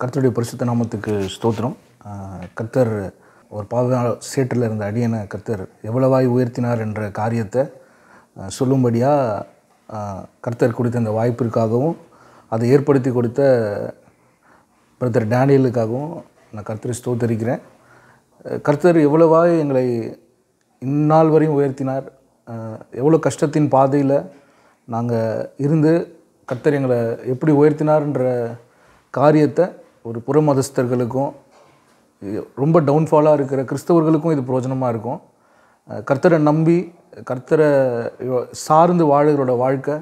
கர்த்தருடைய பரிசுத்த நாமத்துக்கு ஸ்தோத்திரம். கர்த்தர் ஒரு பாவ சேற்றில் இருந்த அடியனை கர்த்தர் எவ்வளவாய் உயர்த்தினார் என்ற காரியத்தை சொல்லும்படியாக கர்த்தர் கொடுத்த அந்த வாய்ப்பிற்காகவும் அதை ஏற்படுத்தி கொடுத்த பிரதர் டேனியலுக்காகவும் நான் கர்த்தரை ஸ்தோத்தரிக்கிறேன். கர்த்தர் எவ்வளவாய் எங்களை இந்நாள் வரையும் உயர்த்தினார். எவ்வளோ கஷ்டத்தின் பாதையில் நாங்கள் இருந்து கர்த்தர் எங்களை எப்படி உயர்த்தினார்ன்ற காரியத்தை ஒரு புற மதஸ்தர்களுக்கும் ரொம்ப டவுன்ஃபாலாக இருக்கிற கிறிஸ்தவர்களுக்கும் இது பிரயோஜனமாக இருக்கும். கர்த்தரை நம்பி கர்த்தரை சார்ந்து வாழ்கிறோட வாழ்க்கை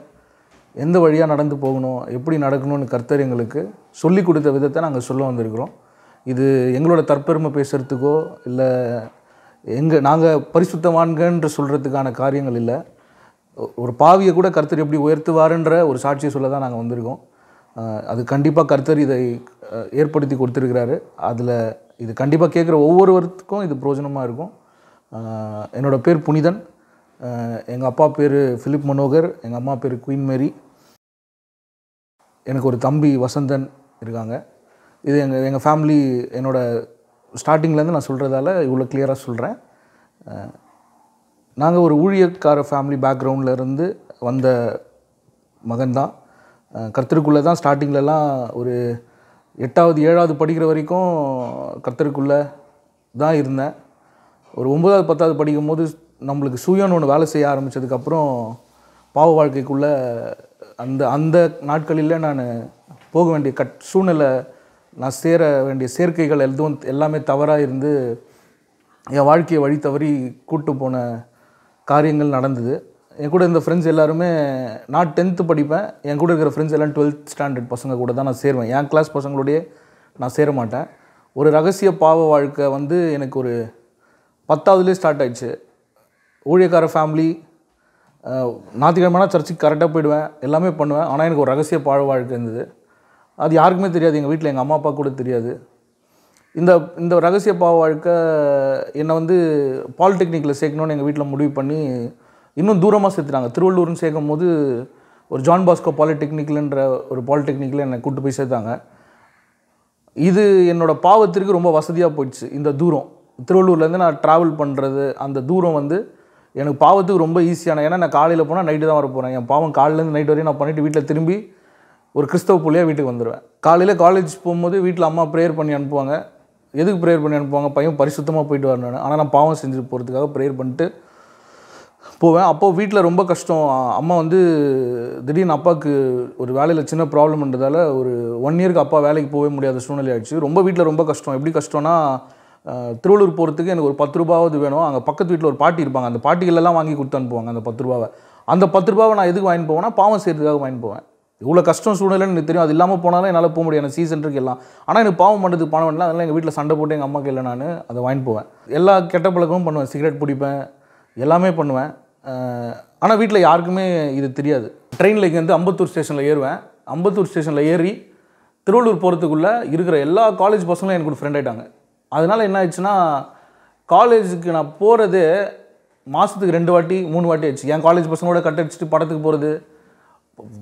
எந்த வழியாக நடந்து போகணும், எப்படி நடக்கணும்னு கர்த்தர் எங்களுக்கு சொல்லி கொடுத்த விதத்தை நாங்கள் சொல்ல வந்திருக்கிறோம். இது எங்களோட தற்பெருமை பேசுகிறதுக்கோ இல்லை நாங்கள் பரிசுத்தவான்கன்ற சொல்கிறதுக்கான காரியங்கள் இல்லை. ஒரு பாவியை கூட கர்த்தர் எப்படி உயர்த்துவாருன்ற ஒரு சாட்சியை சொல்ல தான் நாங்கள் வந்திருக்கோம். அது கண்டிப்பாக கர்த்தர் இதை ஏற்படுத்தி கொடுத்துருக்கிறாரு. அதில் இது கண்டிப்பாக கேட்குற ஒவ்வொருவருக்கும் இது பிரயோஜனமாக இருக்கும். என்னோடய பேர் புனிதன், எங்கள் அப்பா பேர் ஃபிலிப் மனோகர், எங்கள் அம்மா பேர் குயின் மேரி. எனக்கு ஒரு தம்பி வசந்தன் இருக்காங்க. இது எங்கள் ஃபேமிலி. என்னோடய ஸ்டார்டிங்லேருந்து நான் சொல்கிறதால இவ்வளோ கிளியராக சொல்கிறேன். நாங்கள் ஒரு ஊழியக்கார ஃபேமிலி பேக்ரவுண்ட்லேருந்து வந்த மகன்தான். கர்த்தருக்குள்ளே தான் ஸ்டார்டிங்லலாம் ஒரு 8வது 7வது படிக்கிற வரைக்கும் கர்த்தருக்குள்ளே தான் இருந்தேன். ஒரு 9வது 10வது படிக்கும் போது நம்மளுக்கு சுயன்னு ஒன்று வேலை செய்ய ஆரம்பித்ததுக்கப்புறம் பாவ வாழ்க்கைக்குள்ளே அந்த நாட்களில் நான் போக வேண்டிய சூழ்நிலை, நான் சேர வேண்டிய சேர்க்கைகள் எதுவும் எல்லாமே தவறாக இருந்து என் வாழ்க்கையை வழி தவறி கூட்டு போன காரியங்கள் நடந்தது. என் கூட இருந்த ஃப்ரெண்ட்ஸ் எல்லாருமே, நான் 10th படிப்பேன், என் கூட இருக்கிற ஃப்ரெண்ட்ஸ் எல்லாம் 12th ஸ்டாண்டர்ட் பசங்க கூட தான் நான் சேருவேன். என் கிளாஸ் பசங்களோடையே நான் சேர மாட்டேன். ஒரு ரகசிய பாவ வாழ்க்கை எனக்கு ஒரு 10வதுலேயே ஸ்டார்ட் ஆகிடுச்சு. ஊழியக்கார ஃபேமிலி, ஞாயிற்றுக்கிழமைனா சர்ச்சுக்கு கரெக்டாக போயிடுவேன், எல்லாமே பண்ணுவேன். ஆனால் எனக்கு ஒரு ரகசிய பாவ வாழ்க்கை இருந்தது. அது யாருக்குமே தெரியாது, எங்கள் வீட்டில் எங்கள் அம்மா அப்பா கூட தெரியாது. இந்த இந்த ரகசிய பாவ வாழ்க்கை என்னை பாலிடெக்னிக்கில் சேர்க்கணுன்னு எங்கள் வீட்டில் முடிவு பண்ணி இன்னும் தூரமாக சேர்த்துட்டாங்க. திருவள்ளூர்னு சேர்க்கும் போது ஒரு ஜான் பாஸ்கோ பாலிடெக்னிக்கல்ன்ற ஒரு பாலிடெக்னிக்கில் என்னை கூப்பிட்டு போய் சேர்த்தாங்க. இது என்னோடய பாவத்திற்கு ரொம்ப வசதியாக போயிடுச்சு. இந்த தூரம் திருவள்ளூர்லேருந்து நான் ட்ராவல் பண்ணுறது, அந்த தூரம் எனக்கு பாவத்துக்கு ரொம்ப ஈஸியான. ஏன்னா நான் காலையில் போனால் நைட்டு தான் வர போகிறேன். என் பாவம் காலையிலேருந்து நைட்டு வரையும் நான் பண்ணிவிட்டு வீட்டில் திரும்பி ஒரு கிறிஸ்தவ பிள்ளையாக வீட்டுக்கு வந்துடுவேன். காலையில் காலேஜ் போகும்போது வீட்டில் அம்மா ப்ரேயர் பண்ணி அனுப்புவாங்க. எதுக்கு ப்ரேயர் பண்ணி அனுப்புவாங்க? பையன் பரிசுத்தமாக போயிட்டு வரணும்னு. ஆனால் நான் பாவம் செஞ்சுட்டு போகிறதுக்காக ப்ரேயர் பண்ணிட்டு போவேன். அப்போது வீட்டில் ரொம்ப கஷ்டம். அம்மா திடீர்னு அப்பாவுக்கு ஒரு வேலையில் சின்ன ப்ராப்ளம்ன்றதால ஒரு 1 இயருக்கு அப்பா வேலைக்கு போகவே முடியாத சூழ்நிலை ஆகிடுச்சு. ரொம்ப வீட்டில் ரொம்ப கஷ்டம். எப்படி கஷ்டம்னா, திருவள்ளூர் போகிறதுக்கு எனக்கு ஒரு 10 ரூபாவது வேணும். அங்கே பக்கத்து வீட்டில் ஒரு பாட்டி இருப்பாங்க, அந்த பாட்டிகளெல்லாம் வாங்கி கொடுத்து அனுப்புவாங்க. அந்த 10 ரூபாவை நான் எதுக்கு வாங்கி போவேன்னா பாவம் செய்கிறதுக்காக வாங்கி போவேன். இவ்வளோ கஷ்டம் சூழ்நிலைன்னு எனக்கு தெரியும். அது இல்லாமல் போனாலும் என்னால் போக முடியாது, சீசன்ட்ருக்கு எல்லாம். ஆனால் எனக்கு பாவம் பண்ணுறதுக்கு பணம் வேணாம். அதனால் எங்கள் வீட்டில் சண்டை போட்டு எங்கள் அம்மாவுக்கு இல்லை, நான் அதை வாங்கி போவேன். எல்லா கெட்ட பழக்கமும் பண்ணுவேன், சிகரெட் பிடிப்பேன், எல்லாமே பண்ணுவேன். ஆனால் வீட்டில் யாருக்குமே இது தெரியாது. ட்ரெயினில் இங்கேருந்து அம்பத்தூர் ஸ்டேஷனில் ஏறுவேன். அம்பத்தூர் ஸ்டேஷனில் ஏறி திருவள்ளூர் போகிறதுக்குள்ளே இருக்கிற எல்லா காலேஜ் பசங்களும் எனக்கு ஒரு ஃப்ரெண்ட் ஆகிட்டாங்க. அதனால் என்ன ஆயிடுச்சுன்னா, காலேஜுக்கு நான் போகிறதே மாதத்துக்கு 2 வாட்டி 3 வாட்டி ஆயிடுச்சு. என் காலேஜ் பசங்களோட கட் அடிச்சுட்டு படத்துக்கு போகிறது,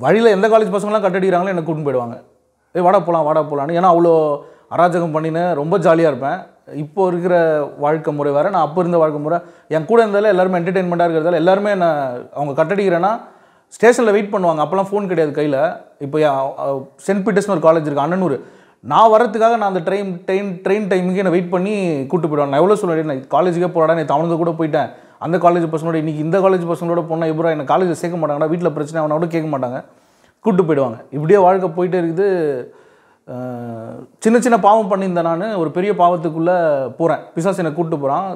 வழியில் எந்த காலேஜ் பசங்களாம் கட் அடிக்கிறாங்களோ என்னை கூட்டின்னு போயிடுவாங்க. வாடா போகலாம் வாடா போகலான்னு. ஏன்னா அவ்வளோ அராஜகம் பண்ணினேன், ரொம்ப ஜாலியாக இருப்பேன். இப்போ இருக்கிற வாழ்க்கை முறை வேறு, நான் அப்போ இருந்த வாழ்க்கை முறை. என் கூட இருந்தாலும் எல்லாருமே என்டர்டெயின்மெண்ட்டாக இருக்கிறதால எல்லாருமே நான் அவங்க கட் அடிக்கிறேன்னா ஸ்டேஷனில் வெயிட் பண்ணுவாங்க. அப்போலாம் ஃபோன் கிடையாது கையில். இப்போ சென்ட் பீட்டர்ஸ்னு ஒரு காலேஜ் இருக்குது அண்ணனூர். நான் வரத்துக்காக நான் அந்த ட்ரெயின் டைமுக்கு என்னை வெயிட் பண்ணி கூப்பிட்டு போயிடுவாங்க. நான் எவ்வளோ சொல்ல, நான் காலேஜுக்கே போகிறாடா, நீ தமிழ்ந்து கூட போயிட்டேன், அந்த காலேஜ் பசங்களோட இன்றைக்கி இந்த காலேஜ் பசங்களோட போனால் எப்போ என்னை காலேஜில் சேர்க்க மாட்டாங்கன்னா, வீட்டில் பிரச்சனை அவனோட கேட்க மாட்டாங்க, கூப்பிட்டு போயிடுவாங்க. இப்படியே வாழ்க்கை போயிட்டே இருக்குது. சின்ன சின்ன பாவம் பண்ணியிருந்தேன். நான் ஒரு பெரிய பாவத்துக்குள்ளே போகிறேன், பிசாசு என்னை கூப்பிட்டு போகிறான்.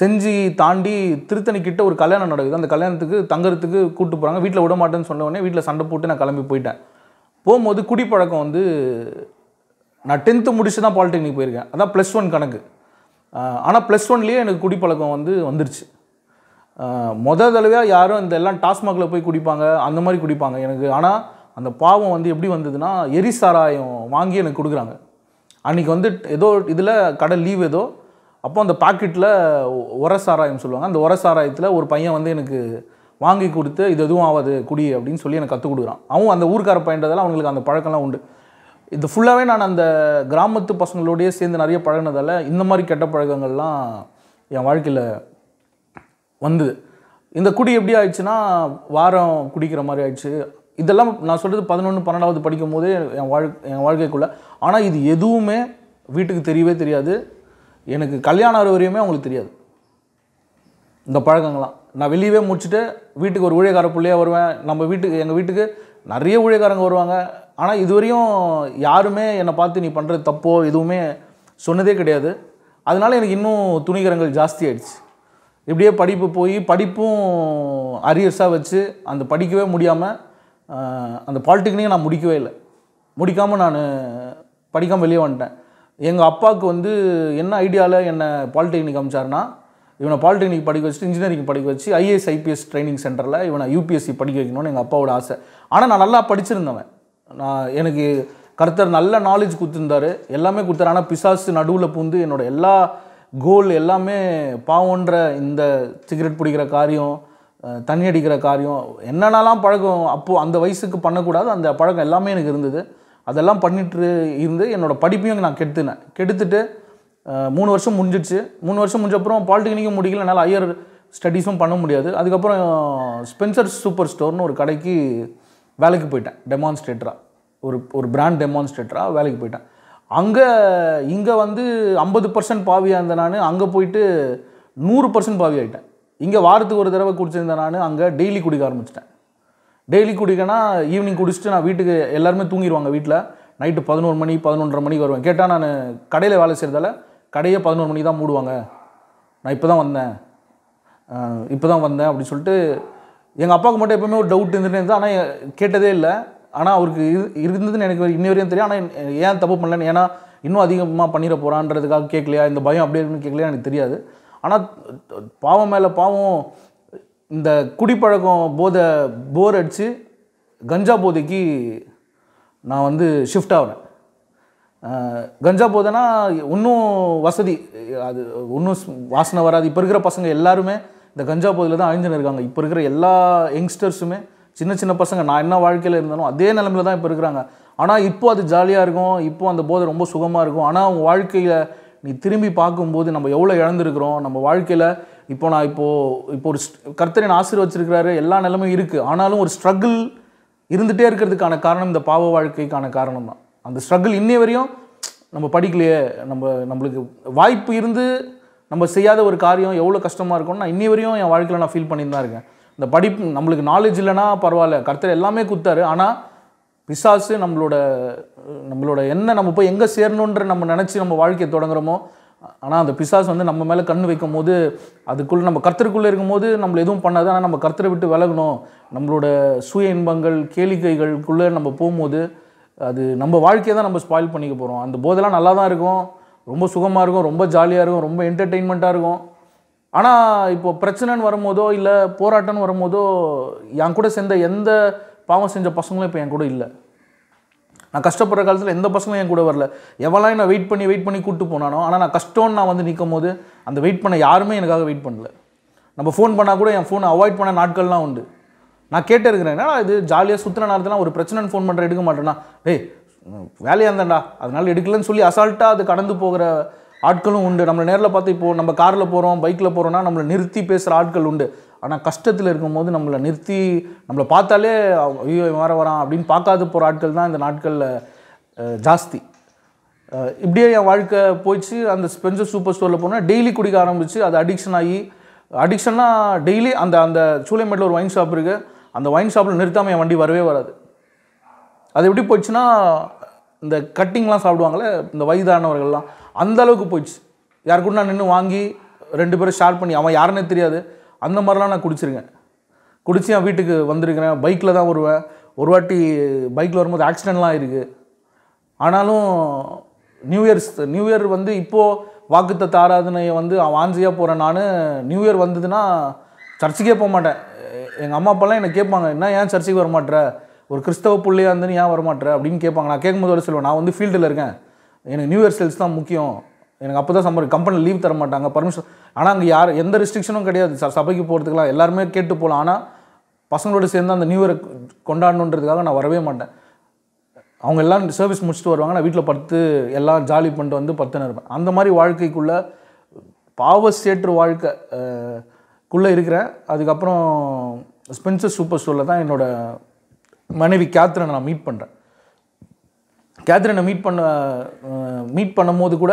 செஞ்சு தாண்டி திருத்தணிக்கிட்ட ஒரு கல்யாணம் நடக்குது. அந்த கல்யாணத்துக்கு தங்கறதுக்கு கூப்பிட்டு போகிறாங்க. வீட்டில் விட மாட்டேன்னு சொன்ன உடனே வீட்டில் சண்டை போட்டு நான் கிளம்பி போயிட்டேன். போகும்போது குடிப்பழக்கம். நான் 10th முடிச்சு தான் பாலிடெக்னிக் போயிருக்கேன், அதான் +1 கணக்கு. ஆனால் +1லேயே எனக்கு குடிப்பழக்கம் வந்துருச்சு. மொதல் தடவையாக யாரும் இந்த எல்லாம் டாஸ்மாகில் போய் குடிப்பாங்க, அந்த மாதிரி குடிப்பாங்க எனக்கு. ஆனால் அந்த பாவம் எப்படி வந்ததுன்னா, எரிசாராயம் வாங்கி எனக்கு கொடுக்குறாங்க. அன்றைக்கி ஏதோ இதில் கடை லீவ் ஏதோ. அப்போ அந்த பாக்கெட்டில் உரசாராயம் சொல்லுவாங்க, அந்த உரசாராயத்தில் ஒரு பையன் எனக்கு வாங்கி கொடுத்து இது எதுவும் ஆகாது குடி அப்படின்னு சொல்லி எனக்கு கற்றுக் கொடுக்குறான். அவன் அந்த ஊர்க்கார பையன்றதால அவங்களுக்கு அந்த பழக்கம்லாம் உண்டு. இது ஃபுல்லாவே நான் அந்த கிராமத்து பசங்களோடயே சேர்ந்து நிறைய பழகுனதால இந்த மாதிரி கெட்ட பழக்கங்கள்லாம் என் வாழ்க்கையில வந்தது. இந்த குடி எப்படி ஆயிடுச்சுன்னா வாரம் குடிக்கிற மாதிரி ஆயிடுச்சு. இதெல்லாம் நான் சொல்றது 11 12வது படிக்கும்போது என் வாழ்க்கைக்குள்ள. ஆனா இது எதுவுமே வீட்டுக்கு தெரியவே தெரியாது. எனக்கு கல்யாணம் ஆகிற வரையுமே அவங்களுக்கு தெரியாது இந்த பழக்கங்கள்லாம். நான் வெளியவே முடிச்சுட்டு வீட்டுக்கு ஒரு ஊழியக்கார பிள்ளையாக வருவேன். நம்ம வீட்டுக்கு எங்கள் வீட்டுக்கு நிறைய ஊழியக்காரங்க வருவாங்க. ஆனால் இதுவரையும் யாருமே என்னை பார்த்து நீ பண்ணுறது தப்போ எதுவுமே சொன்னதே கிடையாது. அதனால் எனக்கு இன்னும் துணிகரங்கள் ஜாஸ்தி ஆயிடுச்சு. இப்படியே படிப்பு போய் படிப்பும் அரியர்ஸாக வச்சு அந்த படிக்கவே முடியாமல் அந்த பாலிடெக்னிக்கை நான் முடிக்கவே இல்லை. முடிக்காமல் நான் படிக்காமல் வெளியே வந்துட்டேன். எங்கள் அப்பாவுக்கு வந்து என்ன ஐடியாவில் என்னை பாலிடெக்னிக் அமிச்சார்னா இவனை பாலிடெக்னிக் படிக்க வச்சுட்டு இன்ஜினியரிங் படிக்க வச்சு ஐஏஎஸ் ஐபிஎஸ் ட்ரைனிங் சென்டரில் இவனை யூபிஎஸ்சி படிக்க வைக்கணும்னு எங்கள் அப்பாவோட ஆசை. ஆனால் நான் நல்லா படிச்சிருந்தவன். நான் எனக்கு கர்த்தர் நல்ல நாலேஜ் கொடுத்துருந்தார், எல்லாமே கொடுத்தாரு. ஆனால் பிசாசு நடுவில் பூந்து என்னோடய எல்லா கோல் எல்லாமே பாவன்ற இந்த சிகரெட் பிடிக்கிற காரியம், தண்ணி அடிக்கிற காரியம், என்னென்னலாம் பழக்கம் அப்போது அந்த வயசுக்கு பண்ணக்கூடாது அந்த பழக்கம் எல்லாமே எனக்கு இருந்தது. அதெல்லாம் பண்ணிட்டு இருந்து என்னோடய படிப்பையும் நான் கெடுத்துனேன். கெடுத்துட்டு 3 வருஷம் முடிஞ்சிடுச்சு. 3 வருஷம் முடிஞ்சப்புறம் பாலிடெக்னிக்கும் முடிக்கல, என்னால் ஹையர் ஸ்டடீஸும் பண்ண முடியாது. அதுக்கப்புறம் ஸ்பென்சர்ஸ் சூப்பர் ஸ்டோர்னு ஒரு கடைக்கு வேலைக்கு போயிட்டேன். டெமான்ஸ்ட்ரேட்டராக ஒரு பிராண்ட் டெமான்ஸ்ட்ரேட்டராக வேலைக்கு போயிட்டேன். அங்கே இங்கே வந்து 50% பாவியாக இருந்தேன் நான். அங்கே போயிட்டு 100% பாவி ஆகிட்டேன். இங்கே வாரத்துக்கு ஒரு தடவை குடிச்சிருந்தேன் நான். அங்கே டெய்லி குடிக்க ஆரம்பிச்சிட்டேன். டெய்லி குடிக்கனா ஈவினிங் குடிச்சிட்டு நான் வீட்டுக்கு எல்லாருமே தூங்கிடுவாங்க வீட்டில். நைட்டு 11 மணி 11:30 மணிக்கு வருவேன். கேட்டால் நான் கடையில் வேலை செய்கிறதால கடையே 11 மணிக்கு தான் மூடுவாங்க. நான் இப்போ தான் வந்தேன் அப்படின்னு சொல்லிட்டு எங்கள் அப்பாவுக்கு மட்டும் எப்போவுமே ஒரு டவுட் இருந்துகிட்டே இருந்தது. ஆனால் கேட்டதே இல்லை. ஆனால் அவருக்கு இருந்ததுன்னு எனக்கு இன்ன வரையும் தெரியும். ஆனால் ஏன் தப்பு பண்ணலன்னு, ஏன்னா இன்னும் அதிகமாக பண்ணிட போகிறான்றதுக்காக கேட்கலையா, இந்த பயம் அப்படியே இருக்குன்னு கேட்கலையா எனக்கு தெரியாது. ஆனால் பாவம் மேலே பாவம் இந்த குடிப்பழக்கம் போர் அடித்து கஞ்சா போதைக்கு நான் வந்து ஷிஃப்ட் ஆகிறேன். கஞ்சா போதைன்னா இன்னும் வசதி, அது ஒன்றும் வாசனை வராது. இப்போ இருக்கிற பசங்க எல்லாருமே இந்த கஞ்சா போதையில் தான் அழிஞ்சுன்னு இருக்காங்க. இப்போ இருக்கிற எல்லா யங்ஸ்டர்ஸுமே சின்ன பசங்க, நான் என்ன வாழ்க்கையில் இருந்தாலும் அதே நிலமையில தான் இப்போ இருக்கிறாங்க. ஆனால் இப்போது அது ஜாலியாக இருக்கும், இப்போது அந்த போதை ரொம்ப சுகமாக இருக்கும். ஆனால் அவங்க வாழ்க்கையில் நீ திரும்பி பார்க்கும்போது நம்ம எவ்வளோ இழந்திருக்கிறோம் நம்ம வாழ்க்கையில். இப்போ நான் இப்போ ஒரு கர்த்தரை நான் ஆசீர்வச்சிருக்கிறாரு, எல்லா நிலமையும் இருக்குது. ஆனாலும் ஒரு ஸ்ட்ரகிள் இருந்துகிட்டே இருக்கிறதுக்கான காரணம் இந்த பாவ வாழ்க்கைக்கான காரணம் தான். அந்த ஸ்ட்ரகிள் இன்னை வரையும் நம்ம படிக்கலையே, நம்மளுக்கு வாய்ப்பு இருந்து நம்ம செய்யாத ஒரு காரியம் எவ்வளோ கஷ்டமாக இருக்கும்னு நான் இன்னை வரையும் என் வாழ்க்கையில் நான் ஃபீல் பண்ணியிருந்தான் இருக்கேன். இந்த படிப்பு நம்மளுக்கு நாலேஜ் இல்லைனா பரவாயில்ல, கர்த்தர் எல்லாமே கொடுத்தாரு. ஆனால் பிசாசு நம்மளோட என்ன நம்ம போய் எங்கே சேரணுன்ற நம்ம நினச்சி நம்ம வாழ்க்கையை தொடங்குறோமோ, ஆனால் அந்த பிசாசு வந்து நம்ம மேலே கண் வைக்கும் போது அதுக்குள்ளே நம்ம கர்த்தருக்குள்ளே இருக்கும்போது நம்மளை எதுவும் பண்ணாது. ஆனால் நம்ம கர்த்தரை விட்டு விலகணும், நம்மளோட சுய இன்பங்கள் கேளிக்கைகளுக்குள்ளே நம்ம போகும்போது அது நம்ம வாழ்க்கையை தான் நம்ம ஸ்பாயில் பண்ணிக்க போகிறோம். அந்த போதெல்லாம் நல்லா தான் இருக்கும், ரொம்ப சுகமாக இருக்கும், ரொம்ப ஜாலியாக இருக்கும், ரொம்ப என்டர்டெயின்மெண்ட்டாக இருக்கும். ஆனால் இப்போது பிரச்சனைன்னு வரும்போதோ இல்லை போராட்டம்னு வரும்போதோ என் கூட சேர்ந்த எந்த பாவம் செஞ்ச பசங்களும் இப்போ என் கூட இல்லை. நான் கஷ்டப்படுற காலத்தில் எந்த பசங்களும் என் கூட வரல. எவ்வளோ நான் வெயிட் பண்ணி கூப்பிட்டு போனானோ. ஆனால் நான் கஷ்டம்னு நான் வந்து நிற்கும் போது அந்த வெயிட் பண்ண யாருமே எனக்காக வெயிட் பண்ணல. நம்ம ஃபோன் பண்ணால் கூட என் ஃபோனை அவாய்ட் பண்ண நாட்கள்லாம் உண்டு. நான் கேட்டே இருக்கிறேன், ஏன்னா இது ஜாலியாக சுற்றுன நேரத்தில் ஒரு பிரச்சனைன்னு ஃபோன் பண்ணுற எடுக்க மாட்டேன்னா, டேய் வேலையாக இருந்தேன்டா அதனால் எடுக்கலன்னு சொல்லி அசால்ட்டாக அது கடந்து போகிற ஆட்களும் உண்டு. நம்மளை நேரில் பார்த்து இப்போது நம்ம காரில் போகிறோம் பைக்கில் போகிறோன்னா நம்மளை நிறுத்தி பேசுகிற ஆட்கள் உண்டு. ஆனால் கஷ்டத்தில் இருக்கும்போது நம்மளை நிறுத்தி நம்மளை பார்த்தாலே ஐயோ வரான் அப்படின்னு பார்க்காது போகிற ஆட்கள் தான் இந்த நாட்களில் ஜாஸ்தி. இப்படியே என் வாழ்க்கை போயிடுச்சு. அந்த ஸ்பென்சர் சூப்பர் ஸ்டோரில் போனால் டெய்லி குடிக்க ஆரம்பிச்சு அது அடிக்ஷன் ஆகி டெய்லி அந்த அந்த சூளைமேட்டில் ஒரு வைன் ஷாப் இருக்குது. அந்த வைன் ஷாப்பில் நிறுத்தாமல் என் வண்டி வரவே வராது. அது எப்படி போயிடுச்சுன்னா இந்த கட்டிங்லாம் சாப்பிடுவாங்களே இந்த வயதானவர்கள்லாம், அந்த அளவுக்கு போயிடுச்சு. யாருக்கூட நான் நின்று வாங்கி 2 பேரும் ஷேர் பண்ணி அவன் யாருன்னே தெரியாது அந்த மாதிரிலாம் நான் குடிச்சிருக்கேன். குடித்து என் வீட்டுக்கு வந்திருக்கிறேன். பைக்கில் தான் வருவேன். ஒரு வாட்டி பைக்கில் வரும்போது ஆக்சிடெண்ட்லாம் இருக்குது. ஆனாலும் நியூ இயர் வந்து இப்போது வாக்குத்தத்த ஆராதனையை வந்து அவன் ஆஞ்சையாக போகிறேன். நான் நியூ இயர் வந்ததுன்னா சர்ச்சுக்கே போக மாட்டேன். எங்கள் அம்மா அப்பாலாம் என்னை கேட்பாங்க, என்ன ஏன் சர்ச்சுக்கு வரமாட்டேற, ஒரு கிறிஸ்தவ பிள்ளையாக இருந்துன்னு ஏன் வரமாட்டேற அப்படின்னு கேட்பாங்க. நான் கேட்கும்போது ஒரு சொல்லுவேன், நான் வந்து ஃபீல்டில் இருக்கேன், எனக்கு நியூ இயர் சேல்ஸ் தான் முக்கியம், எனக்கு அப்போ தான் சம்பளம், கம்பெனி லீவ் தர மாட்டாங்க பர்மிஷன். ஆனால் அங்கே யார் எந்த ரெஸ்ட்ரிக்ஷனும் கிடையாது, சபைக்கு போகிறதுக்குலாம் எல்லாருமே கேட்டு போகலாம். ஆனால் பசங்களோடு சேர்ந்து அந்த நியூ இயரை கொண்டாடணுன்றதுக்காக நான் வரவே மாட்டேன். அவங்க எல்லாம் சர்வீஸ் முடிச்சுட்டு வருவாங்க, நான் வீட்டில் படுத்து எல்லாம் ஜாலி பண்ணிட்டு வந்து படுத்துன்னு இருப்பேன். அந்த மாதிரி வாழ்க்கைக்குள்ளே பாவர் சேற்று வாழ்க்கைக்குள்ளே இருக்கிறேன். அதுக்கப்புறம் ஸ்பென்சர் சூப்பர் ஸ்டோரில் தான் என்னோடய மனைவி கேத்ரினை நான் மீட் பண்ணுறேன். கேத்ரினை மீட் பண்ணும்போது கூட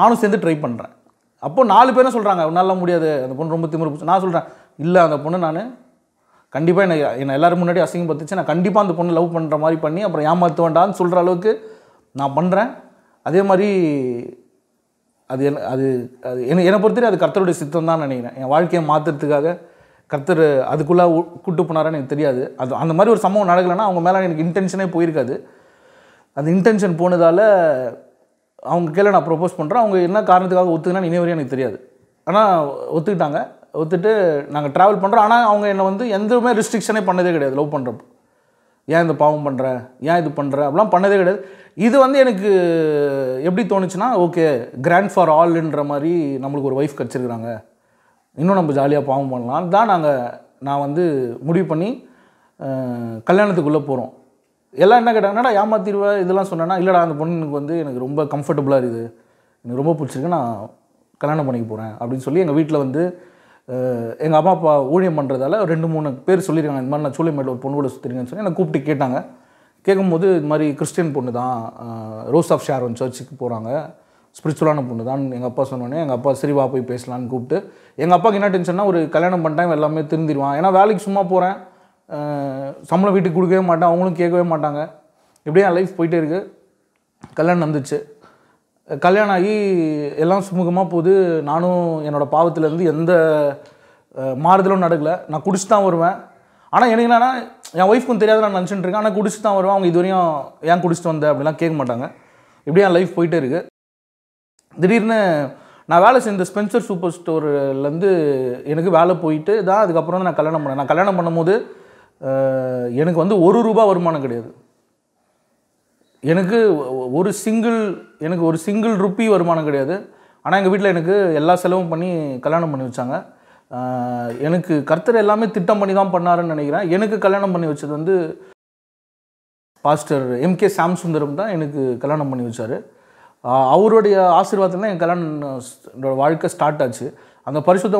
நானும் சேர்ந்து ட்ரை பண்ணுறேன். அப்போது 4 பேரும் சொல்கிறாங்க நல்லா முடியாது, அந்த பொண்ணு ரொம்ப திமிரு. நான் சொல்கிறேன் இல்லை, அந்த பொண்ணு நான் கண்டிப்பாக என்னை எல்லோரும் முன்னாடி அசிங்கப்படுத்திச்சு, நான் கண்டிப்பாக அந்த பொண்ணை லவ் பண்ணுற மாதிரி பண்ணி அப்புறம் ஏமாற்றுவேண்டான்னு சொல்கிற அளவுக்கு நான் பண்ணுறேன். அதே மாதிரி அது என்னை பொறுத்தவரை அது கர்த்தருடைய சித்தம் தான் நினைக்கிறேன். என் வாழ்க்கையை மாற்றுறதுக்காக கர்த்தர் அதுக்குள்ளே கூட்டு போனாரான்னு எனக்கு தெரியாது. அது அந்த மாதிரி ஒரு சம்பவம் நடக்கலைன்னா அவங்க மேலே எனக்கு இன்டென்ஷனே போயிருக்காது. அந்த இன்டென்ஷன் போனதால் அவங்க கீழே நான் ப்ரொப்போஸ் பண்ணுறேன். அவங்க என்ன காரணத்துக்காக ஒத்துக்குனா இனி வரையும் எனக்கு தெரியாது. ஆனால் ஒத்துக்கிட்டாங்க, ஒத்துட்டு நாங்கள் ட்ராவல் பண்ணுறோம். ஆனால் அவங்க என்னை வந்து எந்தவுமே ரெஸ்ட்ரிக்ஷனே பண்ணதே கிடையாது. லவ் பண்ணுறப்போ ஏன் இந்த பாவம் பண்ணுற, ஏன் இது பண்ணுற அப்படிலாம் பண்ணதே கிடையாது. இது வந்து எனக்கு எப்படி தோணுச்சுன்னா, ஓகே கிராண்ட் ஃபார் ஆல்ன்ற மாதிரி நம்மளுக்கு ஒரு ஒய்ஃப் கிடச்சிருக்கிறாங்க, இன்னும் நம்ம ஜாலியாக பாவம் பண்ணலாம் தான் நான் வந்து முடிவு பண்ணி கல்யாணத்துக்குள்ளே போகிறோம். எல்லாம் என்ன கேட்டாங்கன்னா ஏமாத்திடுவேன் இதெல்லாம் சொன்னேன்னா, இல்லைடா அந்த பொண்ணுக்கு வந்து எனக்கு ரொம்ப கம்ஃபர்டபுளாக இருக்குது, எனக்கு ரொம்ப பிடிச்சிருக்கு, நான் கல்யாணம் பண்ணிக்க போகிறேன் அப்படின்னு சொல்லி எங்கள் வீட்டில் வந்து எங்கள் அம்மா அப்பா ஊழியம் பண்ணுறதால 2-3 பேர் சொல்லியிருக்காங்க. இந்த மாதிரி நான் சூளைமேட்டில் ஒரு பொண்ணு கூட சுற்றுறீங்கன்னு சொல்லி என்னை கூப்பிட்டு கேட்டாங்க. கேட்கும்போது இது மாதிரி கிறிஸ்டியன் பொண்ணு தான், ரோஸ் ஆஃப் ஷாரோன் சர்ச்சுக்கு போகிறாங்க, ஸ்பிரிச்சுவலான பொண்ணு தான் எங்கள் அப்பா சொன்னோன்னே எங்கள் அப்பா சரிவா போய் பேசலான்னு கூப்பிட்டு, எங்கள் அப்பாவுக்கு என்ன டென்ஷன்னா ஒரு கல்யாணம் பண்ணிட்டாங்க எல்லாமே திருந்திடுவான், ஏன்னா வேலைக்கு சும்மா போகிறேன், சம்பளம் வீட்டுக்கு கொடுக்கவே மாட்டேன், அவங்களும் கேட்கவே மாட்டாங்க, இப்படியே என் லைஃப் போயிட்டே இருக்குது. கல்யாணம் வந்துச்சு, கல்யாணம் ஆகி எல்லாம் சுமூகமாக போகுது. நானும் என்னோடய பாவத்திலேருந்து எந்த மாறுதலும் நடக்கலை. நான் குடிச்சு தான் வருவேன். ஆனால் எனக்கு என்னன்னா என் ஒய்ஃப்க்கும் தெரியாது நான் நினச்சிட்டு இருக்கேன், ஆனால் குடிச்சு தான் வருவேன். அவங்க இதுவரையும் ஏன் குடிச்சிட்டு வந்தேன் அப்படிலாம் கேட்க மாட்டாங்க. இப்படியே என் லைஃப் போயிட்டே இருக்குது. திடீர்னு நான் வேலை செஞ்ச ஸ்பென்சர் சூப்பர் ஸ்டோர்லேருந்து எனக்கு வேலை போயிட்டு தான் அதுக்கப்புறம் நான் கல்யாணம் பண்ணேன். நான் கல்யாணம் பண்ணும்போது எனக்கு வந்து ₹1 வருமானம் கிடையாது. எனக்கு ஒரு சிங்கிள் ரூபி வருமானம் கிடையாது. ஆனால் எங்கள் வீட்டில் எனக்கு எல்லா செலவும் பண்ணி கல்யாணம் பண்ணி வச்சாங்க. எனக்கு கர்த்தர் எல்லாமே திட்டம் பண்ணி தான் பண்ணாருன்னு நினைக்கிறேன். எனக்கு கல்யாணம் பண்ணி வச்சது வந்து பாஸ்டர் எம்கே சாம்சுந்தரம் தான் எனக்கு கல்யாணம் பண்ணி வச்சார். அவருடைய ஆசீர்வாதத்தில் தான் என் கல்யாணம் வாழ்க்கை ஸ்டார்ட் ஆச்சு. அந்த பரிசுத்த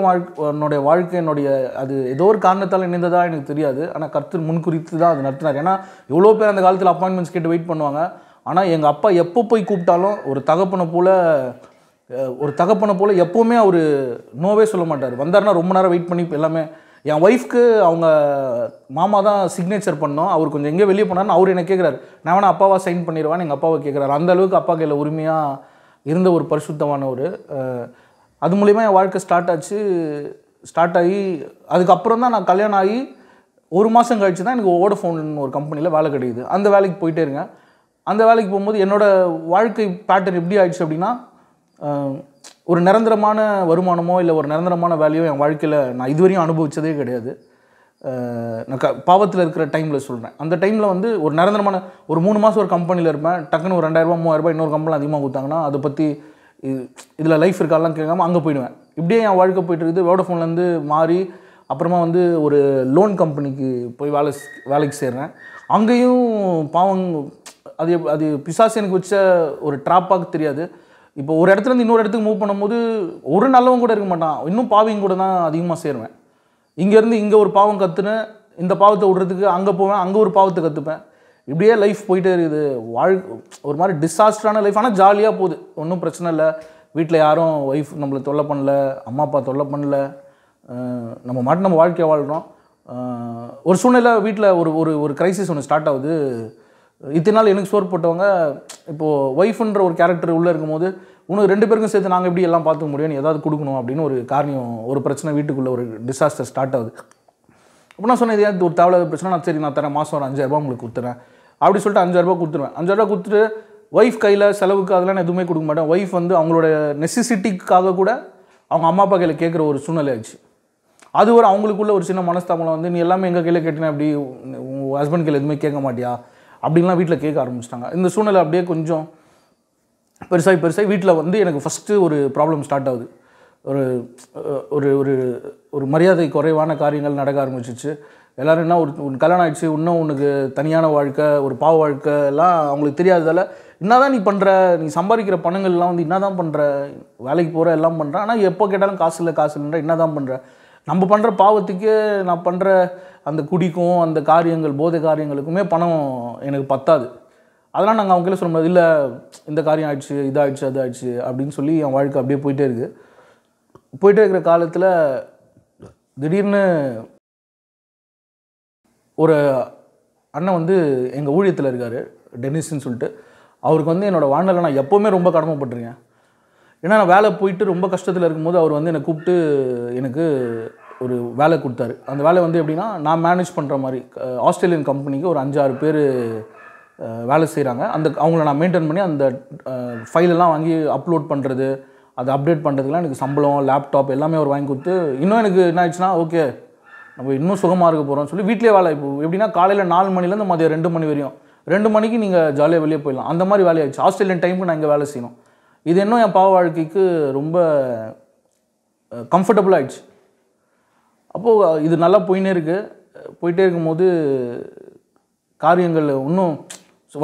வாழ்க்கையினுடைய அது ஏதோ ஒரு காரணத்தால் இணைந்ததாக எனக்கு தெரியாது, ஆனால் கர்த்தர் முன்குறித்து தான் அது நடத்தினார். ஏன்னா எவ்வளோ பேர் அந்த காலத்தில் அப்பாயின்மெண்ட்ஸ் கேட்டு வெயிட் பண்ணுவாங்க. ஆனால் எங்கள் அப்பா எப்போ போய் கூப்பிட்டாலும் ஒரு தகப்பனை போல் எப்போவுமே அவர் நோவே சொல்ல மாட்டார். வந்தார்னா ரொம்ப நேரம் வெயிட் பண்ணி எல்லாமே என் ஒய்ஃப்க்கு அவங்க மாமா தான் சிக்னேச்சர் பண்ணோம். அவர் கொஞ்சம் எங்கேயோ வெளியே போனார்னு அவர் என்ன கேட்குறாரு, நான் வேணா அப்பாவா சைன் பண்ணிடுவான்னு எங்கள் அப்பாவை கேட்குறாரு. அந்தளவுக்கு அப்பா கையில் உரிமையாக இருந்த ஒரு பரிசுத்தமானவர். அது மூலிமா என் வாழ்க்கை ஸ்டார்ட் ஆகி அதுக்கப்புறம் தான் நான் கல்யாணம் ஆகி 1 மாதம் கழிச்சு தான் எனக்கு வோடஃபோன் ஒரு கம்பெனியில் வேலை கிடைக்குது. அந்த வேலைக்கு போயிட்டே இருக்கேன். அந்த வேலைக்கு போகும்போது என்னோடய வாழ்க்கை பேட்டர்ன் எப்படி ஆயிடுச்சு அப்படின்னா, ஒரு நிரந்தரமான வருமானமோ இல்லை ஒரு நிரந்தரமான வேலையோ என் வாழ்க்கையில் நான் இதுவரையும் அனுபவித்ததே கிடையாது. நான் பாவத்தில் இருக்கிற டைமில் சொல்கிறேன். அந்த டைமில் வந்து ஒரு நிரந்தரமான ஒரு 3 மாதம் ஒரு கம்பெனியில் இருப்பேன். டக்குன்னு ஒரு ₹2000 ₹3000 இன்னொரு கம்பெனி அதிகமாக கொடுத்தாங்கன்னா அதை பற்றி இதில் லைஃப் இருக்காலாம் கேட்காம அங்கே போயிடுவேன். இப்படியே என் வாழ்க்கை போய்ட்டுருக்குது. வோடஃபோன்லேருந்து மாறி அப்புறமா வந்து ஒரு லோன் கம்பெனிக்கு போய் வேலைக்கு சேர்றேன். அங்கேயும் பாவம் அது பிசாசு எனக்கு வச்ச ஒரு ட்ராப்பாக தெரியாது. இப்போ ஒரு இடத்துலேருந்து இன்னொரு இடத்துக்கு மூவ் பண்ணும்போது ஒரு நல்லவன் கூட இருக்க மாட்டான், இன்னும் பாவம் கூட தான் அதிகமாக சேருவேன். இங்கேருந்து இங்கே ஒரு பாவம் கற்றுனேன், இந்த பாவத்தை விடுறதுக்கு அங்கே போவேன், அங்கே ஒரு பாவத்தை கற்றுப்பேன். இப்படியே லைஃப் போயிட்டே இருக்குது. ஒரு மாதிரி டிசாஸ்டரான லைஃப். ஆனால் ஜாலியாக போகுது, ஒன்றும் பிரச்சனை இல்லை. வீட்டில் யாரும் ஒய்ஃப் நம்மளை தொல்லை பண்ணல, அம்மா அப்பா தொல்லை பண்ணல, நம்ம மாட்டு நம்ம வாழ்க்கையை வாழ்கிறோம். ஒரு சூழ்நிலை வீட்டில் ஒரு ஒரு கிரைசிஸ் ஒன்று ஸ்டார்ட் ஆகுது. இத்தனை நாள் எனக்கு சோர் போட்டவங்க இப்போது ஒய்ஃப்ன்ற ஒரு கேரக்டர் உள்ளே இருக்கும்போது இன்னும் 2 பேருக்கும் சேர்த்து நாங்கள் எப்படி எல்லாம் பார்த்துக்க முடியும்னு ஏதாவது கொடுக்கணும் அப்படின்னு ஒரு காரியம், ஒரு பிரச்சனை வீட்டுக்குள்ளே ஒரு டிசாஸ்டர் ஸ்டார்ட் ஆகுது. அப்போ நான் சொன்னேன், இது ஒரு தேவையில்லாத பிரச்சனை, நான் சரி நான் தரேன், மாதம் ஒரு ₹5000 உங்களுக்கு கொடுத்துறேன், அப்படி சொல்லிட்டு 5000 ரூபாய் கொடுத்துருவேன். 5000 ரூபாய் கொடுத்துட்டு வைஃப் கையில் செலவுக்கு அதெல்லாம் நான் எதுவுமே கொடுக்க மாட்டேன். வைஃப் வந்து அவங்களோட நெசசிட்டிக்காக கூட அவங்க அம்மா அப்பா கையில் கேட்குற ஒரு சூழ்நிலை ஆச்சு. அது ஒரு அவங்களுக்குள்ள ஒரு சின்ன மனஸ்தாபம் வந்து நீ எல்லாமே எங்கள் கையில் கேட்டினா அப்படி உங்கள் ஹஸ்பண்ட் கையில் எதுவுமே கேட்க மாட்டியா அப்படின்லாம் வீட்டில் கேட்க ஆரம்பிச்சிட்டாங்க. இந்த சூழ்நிலை அப்படியே கொஞ்சம் பெருசாகி வீட்டில் வந்து எனக்கு ஃபஸ்ட்டு ஒரு ப்ராப்ளம் ஸ்டார்ட் ஆகுது. ஒரு ஒரு ஒரு ஒரு மரியாதை குறைவான காரியங்கள் நடக்க ஆரம்பிச்சிச்சு. எல்லோரும் என்ன ஒரு கல்யாணம் ஆகிடுச்சு, இன்னும் உனக்கு தனியான வாழ்க்கை, ஒரு பாவ வாழ்க்கைலாம் அவங்களுக்கு தெரியாததால் என்ன தான் நீ பண்ணுற, நீ சம்பாதிக்கிற பணங்கள்லாம் வந்து என்ன தான் பண்ணுற, வேலைக்கு போகிற எல்லாம் பண்ணுற, ஆனால் எப்போ கேட்டாலும் காசு இல்லை காசு இல்லைன்ற என்ன தான் பண்ணுற, நம்ம பண்ணுற பாவத்துக்கு நான் பண்ணுற அந்த குடிக்கும் அந்த காரியங்கள் போதை காரியங்களுக்குமே பணம் எனக்கு பத்தாது. அதெல்லாம் நாங்கள் அவங்க கையில் சொல்ல முடியாது. இல்லை இந்த காரியம் ஆகிடுச்சு, இதாகிடுச்சு, அது ஆகிடுச்சு அப்படின்னு சொல்லி என் வாழ்க்கை அப்படியே போயிட்டே இருக்கிற காலத்தில் திடீர்னு ஒரு அண்ணன் வந்து எங்கள் ஊழியத்தில் இருக்கார், டெனிஸ்ன்னு சொல்லிட்டு. அவருக்கு வந்து என்னோடய வாழ்நிலை நான் எப்போவுமே ரொம்ப கடமைப்பட்டிருக்கேன். ஏன்னா நான் வேலை போயிட்டு ரொம்ப கஷ்டத்தில் இருக்கும்போது அவர் வந்து என்னை கூப்பிட்டு எனக்கு ஒரு வேலை கொடுத்தாரு. அந்த வேலை வந்து எப்படின்னா நான் மேனேஜ் பண்ணுற மாதிரி ஆஸ்திரேலியன் கம்பெனிக்கு ஒரு 5-6 பேர் வேலை செய்கிறாங்க. அந்த அவங்கள நான் மெயின்டைன் பண்ணி அந்த ஃபைலெல்லாம் வாங்கி அப்லோட் பண்ணுறது, அதை அப்டேட் பண்ணுறதுக்குலாம் எனக்கு சம்பளம், லேப்டாப் எல்லாமே அவர் வாங்கி கொடுத்து இன்னும் எனக்கு என்ன ஆயிடுச்சுன்னா ஓகே நம்ம இன்னும் சுகமாக இருக்க போகிறோம்னு சொல்லி வீட்டிலே வேலை. இப்போ எப்படின்னா காலையில் 4 மணிலேருந்து மதியம் 2 மணி வரையும், 2 மணிக்கு நீங்கள் ஜாலியாக வெளியே போயிடலாம், அந்த மாதிரி வேலை ஆயிடுச்சு. ஆஸ்திரேலியன் டைமுக்கு நான் இங்கே வேலை செய்யணும். இது இன்னும் என் பாவ வாழ்க்கைக்கு ரொம்ப கம்ஃபர்டபுள் ஆகிடுச்சு. அப்போது இது நல்லா போயிட்டே இருக்கும்போது காரியங்கள் இன்னும்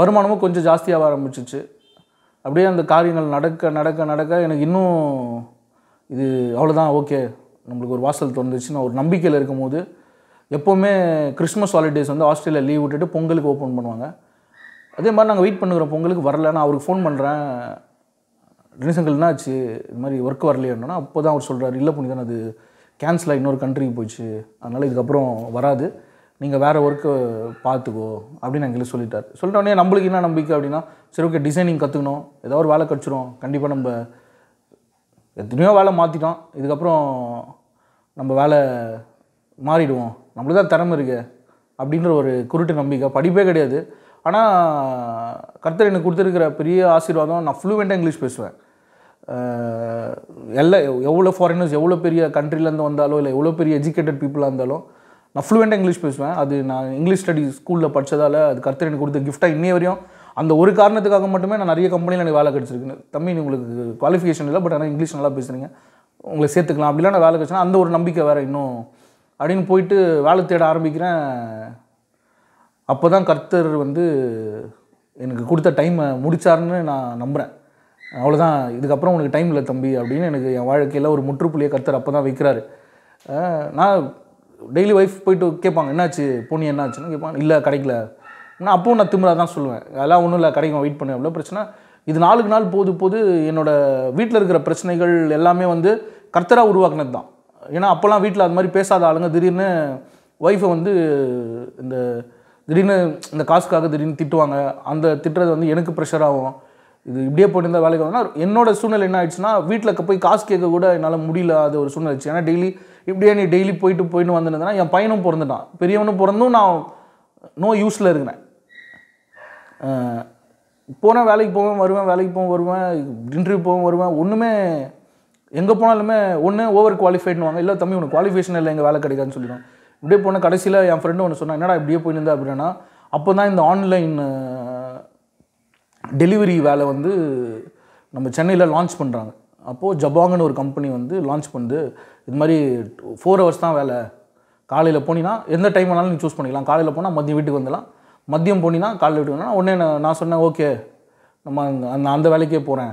வருமானமும் கொஞ்சம் ஜாஸ்தியாக ஆரம்பிச்சிச்சு. அப்படியே அந்த காரியங்கள் நடக்க எனக்கு இன்னும் இது அவ்வளோதான், ஓகே நம்மளுக்கு ஒரு வாசல் திறந்துச்சுன்னு ஒரு நம்பிக்கையில் இருக்கும்போது. எப்போவுமே கிறிஸ்மஸ் ஹாலிடேஸ் வந்து ஆஸ்திரேலியா லீவ் விட்டுட்டு பொங்கலுக்கு ஓப்பன் பண்ணுவாங்க. அதே மாதிரி நாங்கள் வெயிட் பண்ணுறோம் பொங்கலுக்கு வரல. நான் அவருக்கு ஃபோன் பண்ணுறேன், டெனிசங்கள் என்ன ஆச்சு, இது மாதிரி ஒர்க் வரலையேன்னா. அப்போ தான் அவர் சொல்கிறார், இல்லை புனிதன் அது கேன்சல் ஆகி இன்னொரு கண்ட்ரிக்கு போயிடுச்சு, அதனால் இதுக்கப்புறம் வராது, நீங்கள் வேறு ஒர்க்கு பார்த்துக்கோ அப்படின்னு எங்களுக்கு சொல்லிட்டார். சொல்லிட்டோடனே நம்மளுக்கு என்ன நம்பிக்கை அப்படின்னா சரி ஓகே டிசைனிங் கற்றுக்கணும், ஏதோ ஒரு வேலை கிடச்சிரும், கண்டிப்பாக நம்ம எத்தனையோ வேலை மாற்றிட்டோம், இதுக்கப்புறம் நம்ம வேலை மாறிடுவோம், நம்மளுக்கு தான் திறமை இருக்கு அப்படின்ற ஒரு குருட்டு நம்பிக்கை. படிப்பே கிடையாது, ஆனால் கர்த்தர் எனக்கு கொடுத்துருக்கிற பெரிய ஆசீர்வாதம் நான் ஃப்ளூவெண்ட்டாக இங்கிலீஷ் பேசுவேன். எவ்வளோ ஃபாரினர்ஸ், எவ்வளோ பெரிய கண்ட்ரிலேருந்து வந்தாலும், இல்லை எவ்வளோ பெரிய எஜுகேட்டட் பீப்புளாக இருந்தாலும் நான் ஃப்ளூவெண்ட்டாக இங்கிலீஷ் பேசுவேன். அது நான் இங்கிலீஷ் ஸ்டடி ஸ்கூலில் படித்ததால் அது கர்த்தர் எனக்கு கொடுத்த கிஃப்ட்டாக இன்னைய வரையும். அந்த ஒரு காரணத்துக்காக மட்டுமே நான் நிறைய கம்பெனியில் எனக்கு வேலை கிடச்சிருக்குன்னு. தம்பி உங்களுக்கு குவாலிஃபிகேஷன் இல்லை, பட் ஆனால் இங்கிலீஷ் நல்லா பேசுகிறீங்க, உங்களை சேர்த்துக்கலாம் அப்படிலாம் நான் வேலை கிடச்சினா அந்த ஒரு நம்பிக்கை வேறு இன்னும் அப்படின்னு போயிட்டு வேலை தேட ஆரம்பிக்கிறேன். அப்போ தான் கர்த்தர் வந்து எனக்கு கொடுத்த டைமை முடித்தாருன்னு நான் நம்புகிறேன். அவ்வளோதான், இதுக்கப்புறம் உனக்கு டைம் இல்லை தம்பி அப்படின்னு எனக்கு என் வாழ்க்கையில் ஒரு முற்றுப்புள்ளியை கர்த்தர் அப்போ தான் வைக்கிறாரு. நான் டெய்லி ஒய்ஃப் போய்ட்டு கேட்பாங்க என்னாச்சு போனி என்னாச்சுன்னு கேட்பாங்க. இல்லை கிடைக்கல. நான் அப்பவும் நான் திமிராக தான் சொல்லுவேன், அதெல்லாம் ஒன்றும் இல்லை கிடைக்கும், வெயிட் பண்ணி அவ்வளோ பிரச்சனை. இது நாளுக்கு நாள் போது என்னோடய வீட்டில் இருக்கிற பிரச்சனைகள் எல்லாமே வந்து கர்த்தராக உருவாக்குனது தான். ஏன்னா அப்போல்லாம் வீட்டில் அது மாதிரி பேசாத ஆளுங்க திடீர்னு ஒய்ஃபை வந்து திடீர்னு இந்த காசுக்காக திடீர்னு திட்டுவாங்க. அந்த திட்டுறது வந்து எனக்கு ப்ரெஷராகும். இது இப்படியே போட்டிருந்தால் வேலைக்கு ஆகும்னா என்னோடய சூழ்நிலை என்ன ஆயிடுச்சுன்னா வீட்டில் போய் காசு கேட்க கூட என்னால் முடியலாத ஒரு சூழ்நிலை ஆச்சு. ஏன்னா டெய்லி இப்படியே நீ டெய்லி போயிட்டு வந்துருந்தேன்னா என் பையனும் பிறந்துட்டான், பெரியவனும் பிறந்தும் நான் நோ யூஸில் இருக்கிறேன். போனால் வேலைக்கு போவேன் வருவேன், இன்டர்வியூ போவேன் வருவேன், ஒன்றுமே எங்கே போனாலுமே ஒன்று ஓவர் குவாலிஃபைடுன்னுவாங்க, இல்லை தம்பி உனக்கு குவாலிஃபிகேஷன் இல்லை எங்கள் வேலை கிடைக்காதுன்னு சொல்லிடுவோம். இப்படியே போனால் கடைசியில் என் ஃப்ரெண்டு ஒன்று சொன்னால் என்னடா இப்படியே போயிருந்தா அப்படின்னா அப்போ தான் இந்த ஆன்லைன் டெலிவரி வேலை வந்து நம்ம சென்னையில் லான்ச் பண்ணுறாங்க. அப்போது ஜபாங்குன்னு ஒரு கம்பெனி வந்து லான்ச் பண்ணுது. இது மாதிரி 4 hours தான் வேலை, காலையில் போனீங்கன்னா எந்த டைம் வேணாலும் நீங்கள் சூஸ் பண்ணிக்கலாம். காலையில் போனால் மதியம் வீட்டுக்கு வந்துடலாம், மதியம் போனீங்கன்னா காலையில் வீட்டுக்கு வந்தால் உடனே நான் சொன்னேன் ஓகே நம்ம அந்த வேலைக்கே போகிறேன்.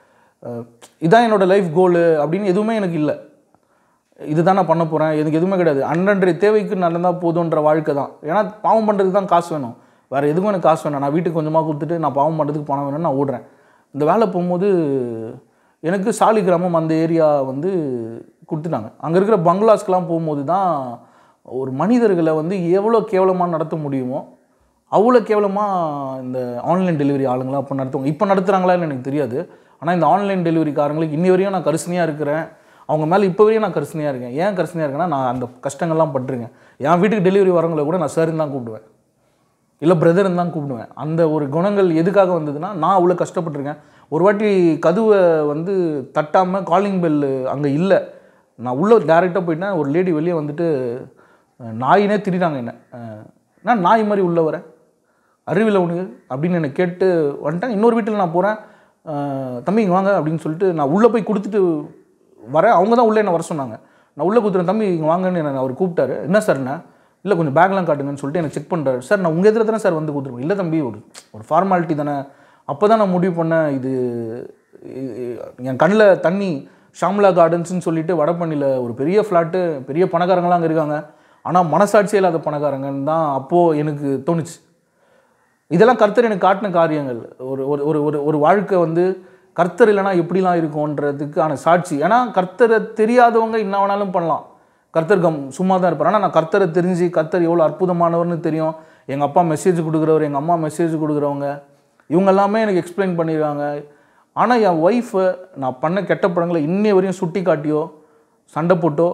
இதான் என்னோடய லைஃப் கோலு அப்படின்னு எதுவுமே எனக்கு இல்லை, இது தான் நான் பண்ண போகிறேன், எனக்கு எதுவுமே கிடையாது, அன்றன்றைய தேவைக்கு நடந்தால் போதுன்ற வாழ்க்கை தான். ஏன்னா பாவம் பண்ணுறதுக்கு தான் காசு வேணும், வேறு எதுக்கும் எனக்கு காசு வேணாம், நான் வீட்டுக்கு கொஞ்சமாக கொடுத்துட்டு நான் பாவம் பண்ணுறதுக்கு பணம் வேணும்னு நான் ஓடுறேன். இந்த வேலை போகும்போது எனக்கு சாலி கிராமம் அந்த ஏரியா வந்து கொடுத்துட்டாங்க. அங்கே இருக்கிற பங்களாஸ்க்கெலாம் போகும்போது தான் ஒரு மனிதர்களை வந்து எவ்வளோ கேவலமாக நடத்த முடியுமோ அவ்வளோ கேவலமாக இந்த ஆன்லைன் டெலிவரி ஆளுங்களாம் அப்போ நடத்துவாங்க. இப்போ நடத்துகிறாங்களான்னு எனக்கு தெரியாது, ஆனால் இந்த ஆன்லைன் டெலிவரிக்காரங்களுக்கு இன்னி வரையும் நான் கரிசனையாக இருக்கிறேன். அவங்க மேலே இப்போ வரையும் நான் கரிசனையாக இருக்கேன். ஏன் கரிசனையாக இருக்கேன்னா, நான் அந்த கஷ்டங்கள்லாம் பட்டிருக்கேன். என் வீட்டுக்கு டெலிவரி வரவங்களை கூட நான் சார்னு தான் கூப்பிடுவேன், இல்லை பிரதர்னு தான் கூப்பிடுவேன். அந்த ஒரு குணங்கள் எதுக்காக வந்ததுன்னா, நான் அவ்வளோ கஷ்டப்பட்டுருக்கேன். ஒரு வாட்டி கதவை வந்து தட்டாமல் காலிங் பெல் அங்கே இல்லை, நான் உள்ளே டேரெக்டாக போயிட்டேன். ஒரு லேடி வெளியே வந்துட்டு நாயினே திட்டாங்க என்ன, நான் நாய் மாதிரி உள்ளே வரேன் அறிவில் உனக்கு அப்படின்னு என்னை கேட்டு வந்துட்டேன். இன்னொரு வீட்டில் நான் போகிறேன், தம்பி இங்கே வாங்க அப்படின்னு சொல்லிட்டு நான் உள்ளே போய் கொடுத்துட்டு வரேன். அவங்க தான் உள்ளே என்னை வர சொன்னாங்க. நான் உள்ளே கொடுத்துறேன், தம்பி இங்கே வாங்கன்னு என்னை அவர் கூப்பிட்டாரு. என்ன சார்ண்ணா, இல்லை கொஞ்சம் பேக்லாம் காட்டுங்கன்னு சொல்லிட்டு எனக்கு செக் பண்ணுறாரு. சார் நான் உங்கள் எதிர தானே சார் வந்து கொடுத்துருப்பேன். இல்லை தம்பி ஒரு ஃபார்மாலிட்டி தானே. அப்போ தான் நான் முடிவு பண்ணேன், இது என் கண்ணில் தண்ணி. ஷாம்லா கார்டன்ஸ்ன்னு சொல்லிட்டு வடபண்ணியில் ஒரு பெரிய ஃப்ளாட்டு, பெரிய பணக்காரங்களாம் அங்கே இருக்காங்க, ஆனால் மனசாட்சியே இல்லாத பணக்காரங்கன்னு தான் அப்போது எனக்கு தோணுச்சு. இதெல்லாம் கர்த்தர் எனக்கு காட்டின காரியங்கள். ஒரு ஒரு ஒரு ஒரு வாழ்க்கை வந்து கர்த்தர் இல்லைனா எப்படிலாம் இருக்கும்ன்றதுக்கு ஆன சாட்சி. ஏன்னா கர்த்தரை தெரியாதவங்க என்ன வேணாலும் பண்ணலாம், கர்த்தர் சும்மா தான் இருப்பார். ஆனால் நான் கர்த்தரை தெரிஞ்சு கர்த்தர் எவ்வளோ அற்புதமானவர்னு தெரியும். எங்கள் அப்பா மெசேஜ் கொடுக்குறவர், எங்கள் அம்மா மெசேஜ் கொடுக்குறவங்க, இவங்க எல்லாமே எனக்கு எக்ஸ்பிளைன் பண்ணிடுவாங்க. ஆனால் என் ஒய்ஃபை நான் பண்ண கெட்ட படங்களை இன்னி வரையும் சுட்டி காட்டியோ சண்டை போட்டோ,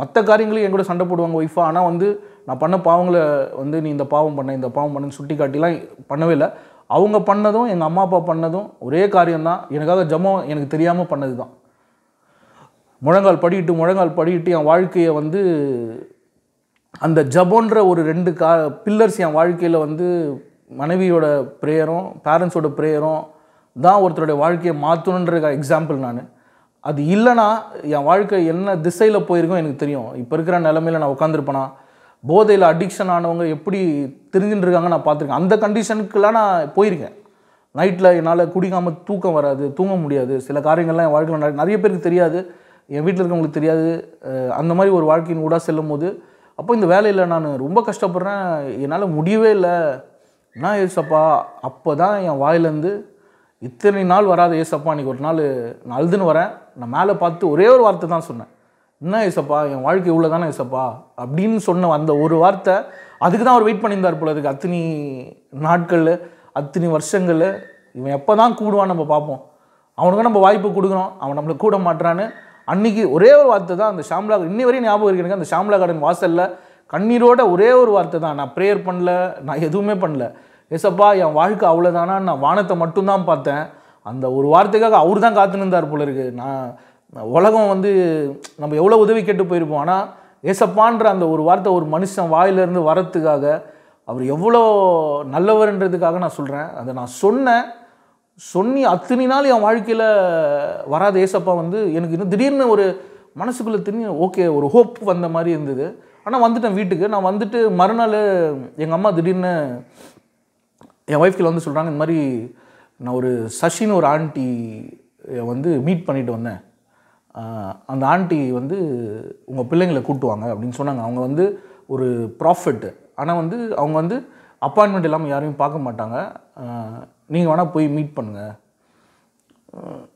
மற்ற காரியங்களையும் என் கூட சண்டை போடுவாங்க ஒய்ஃபா. ஆனால் வந்து நான் பண்ண பாவங்களை வந்து நீ இந்த பாவம் பண்ண இந்த பாவம் பண்ணுன்னு சுட்டி காட்டிலாம் பண்ணவே இல்லை. அவங்க பண்ணதும் எங்கள் அம்மா அப்பா பண்ணதும் ஒரே காரியம்தான், எனக்காக ஜெபம் எனக்கு தெரியாமல் பண்ணது தான். முழங்கால் படிக்கிட்டு என் வாழ்க்கையை வந்து அந்த ஜெபம்ன்ற ஒரு ரெண்டு பில்லர்ஸ் என் வாழ்க்கையில் வந்து மனைவியோட ப்ரேயரும் பேரண்ட்ஸோட ப்ரேயரும் தான் ஒருத்தருடைய வாழ்க்கையை மாற்றணுன்ற எக்ஸாம்பிள் நான். அது இல்லைனா என் வாழ்க்கை என்ன திசையில் போயிருக்கும் எனக்கு தெரியும். இப்போ இருக்கிற நிலமையில் நான் உட்காந்துருப்பேனா, போதையில் அடிக்ஷன் ஆனவங்க எப்படி தெரிஞ்சுட்டுருக்காங்க நான் பார்த்துருக்கேன். அந்த கண்டிஷனுக்குலாம் நான் போயிருக்கேன். நைட்டில் என்னால் குடிக்காமல் தூக்கம் வராது, தூங்க முடியாது. சில காரியங்கள்லாம் என் வாழ்க்கையில் நிறைய பேருக்கு தெரியாது, என் வீட்டில் இருக்கவங்களுக்கு தெரியாது. அந்த மாதிரி ஒரு வாழ்க்கையின் ஊடாக செல்லும் போது அப்போ இந்த வேலையில் நான் ரொம்ப கஷ்டப்படுறேன், என்னால் முடியவே இல்லை. நான் ஏசப்பா, அப்போ தான் என் வாயிலேருந்து இத்தனை நாள் வராத ஏசப்பா இன்றைக்கி ஒரு நாள் நான் அழுதுன்னு வரேன். நான் மேலே பார்த்து ஒரே ஒரு வார்த்தை தான் சொன்னேன், என்ன ஏசப்பா என் வாழ்க்கை இவ்வளோ தானே ஏசப்பா அப்படின்னு சொன்ன அந்த ஒரு வார்த்தை. அதுக்கு தான் அவர் வெயிட் பண்ணியிருந்தார் போல இருக்கு, அத்தனை நாட்கள் அத்தனை வருஷங்கள். இவன் எப்போ தான் கூடுவான்னு நம்ம பார்ப்போம், அவனுக்கு நம்ம வாய்ப்பு கொடுக்குறோம், அவன் நம்மளை கூட மாட்டுறான்னு. அன்றைக்கி ஒரே ஒரு வார்த்தை தான், அந்த ஷாம்லா இன்னி வரையும் ஞாபகம் இருக்கு எனக்கு. அந்த ஷாம்லா கார்டன் வாசலில் கண்ணீரோட ஒரே ஒரு வார்த்தை தான், நான் ப்ரேயர் பண்ணல, நான் எதுவுமே பண்ணல, ஏசப்பா என் வாழ்க்கை அவ்வளோதானா. நான் வானத்தை மட்டும்தான் பார்த்தேன். அந்த ஒரு வார்த்தைக்காக அவர் தான் காத்துனுந்தார் போல இருக்குது. நான் உலகம் வந்து நம்ம எவ்வளோ உதவி கேட்டு போயிருப்போம், ஆனால் ஏசப்பான்ற அந்த ஒரு வார்த்தை ஒரு மனுஷன் வாயிலிருந்து வரத்துக்காக அவர் எவ்வளோ நல்லவர்ன்றதுக்காக நான் சொல்கிறேன். அதை நான் சொன்னி அத்தனை நாள் என் வாழ்க்கையில் வராத ஏசப்பா வந்து எனக்கு இன்னும் திடீர்னு ஒரு மனசுக்குள்ளே திடீர்னு ஓகே ஒரு ஹோப் வந்த மாதிரி இருந்தது. ஆனால் வந்துட்டேன் வீட்டுக்கு. நான் வந்துட்டு மறுநாள் எங்கள் அம்மா திடீர்னு என் ஒய்ஃப்கில் வந்து சொல்கிறாங்க, இந்த மாதிரி நான் ஒரு சஷின்னு ஒரு ஆண்டி வந்து மீட் பண்ணிட்டு வந்தேன், அந்த ஆண்டி வந்து உங்கள் பிள்ளைங்களை கூட்டுவாங்க அப்படின்னு சொன்னாங்க. அவங்க வந்து ஒரு ப்ராஃபிட், ஆனால் வந்து அவங்க வந்து அப்பாயின்மெண்ட் இல்லாமல் யாரையும் பார்க்க மாட்டாங்க, நீங்கள் வேணால் போய் மீட் பண்ணுங்கள்,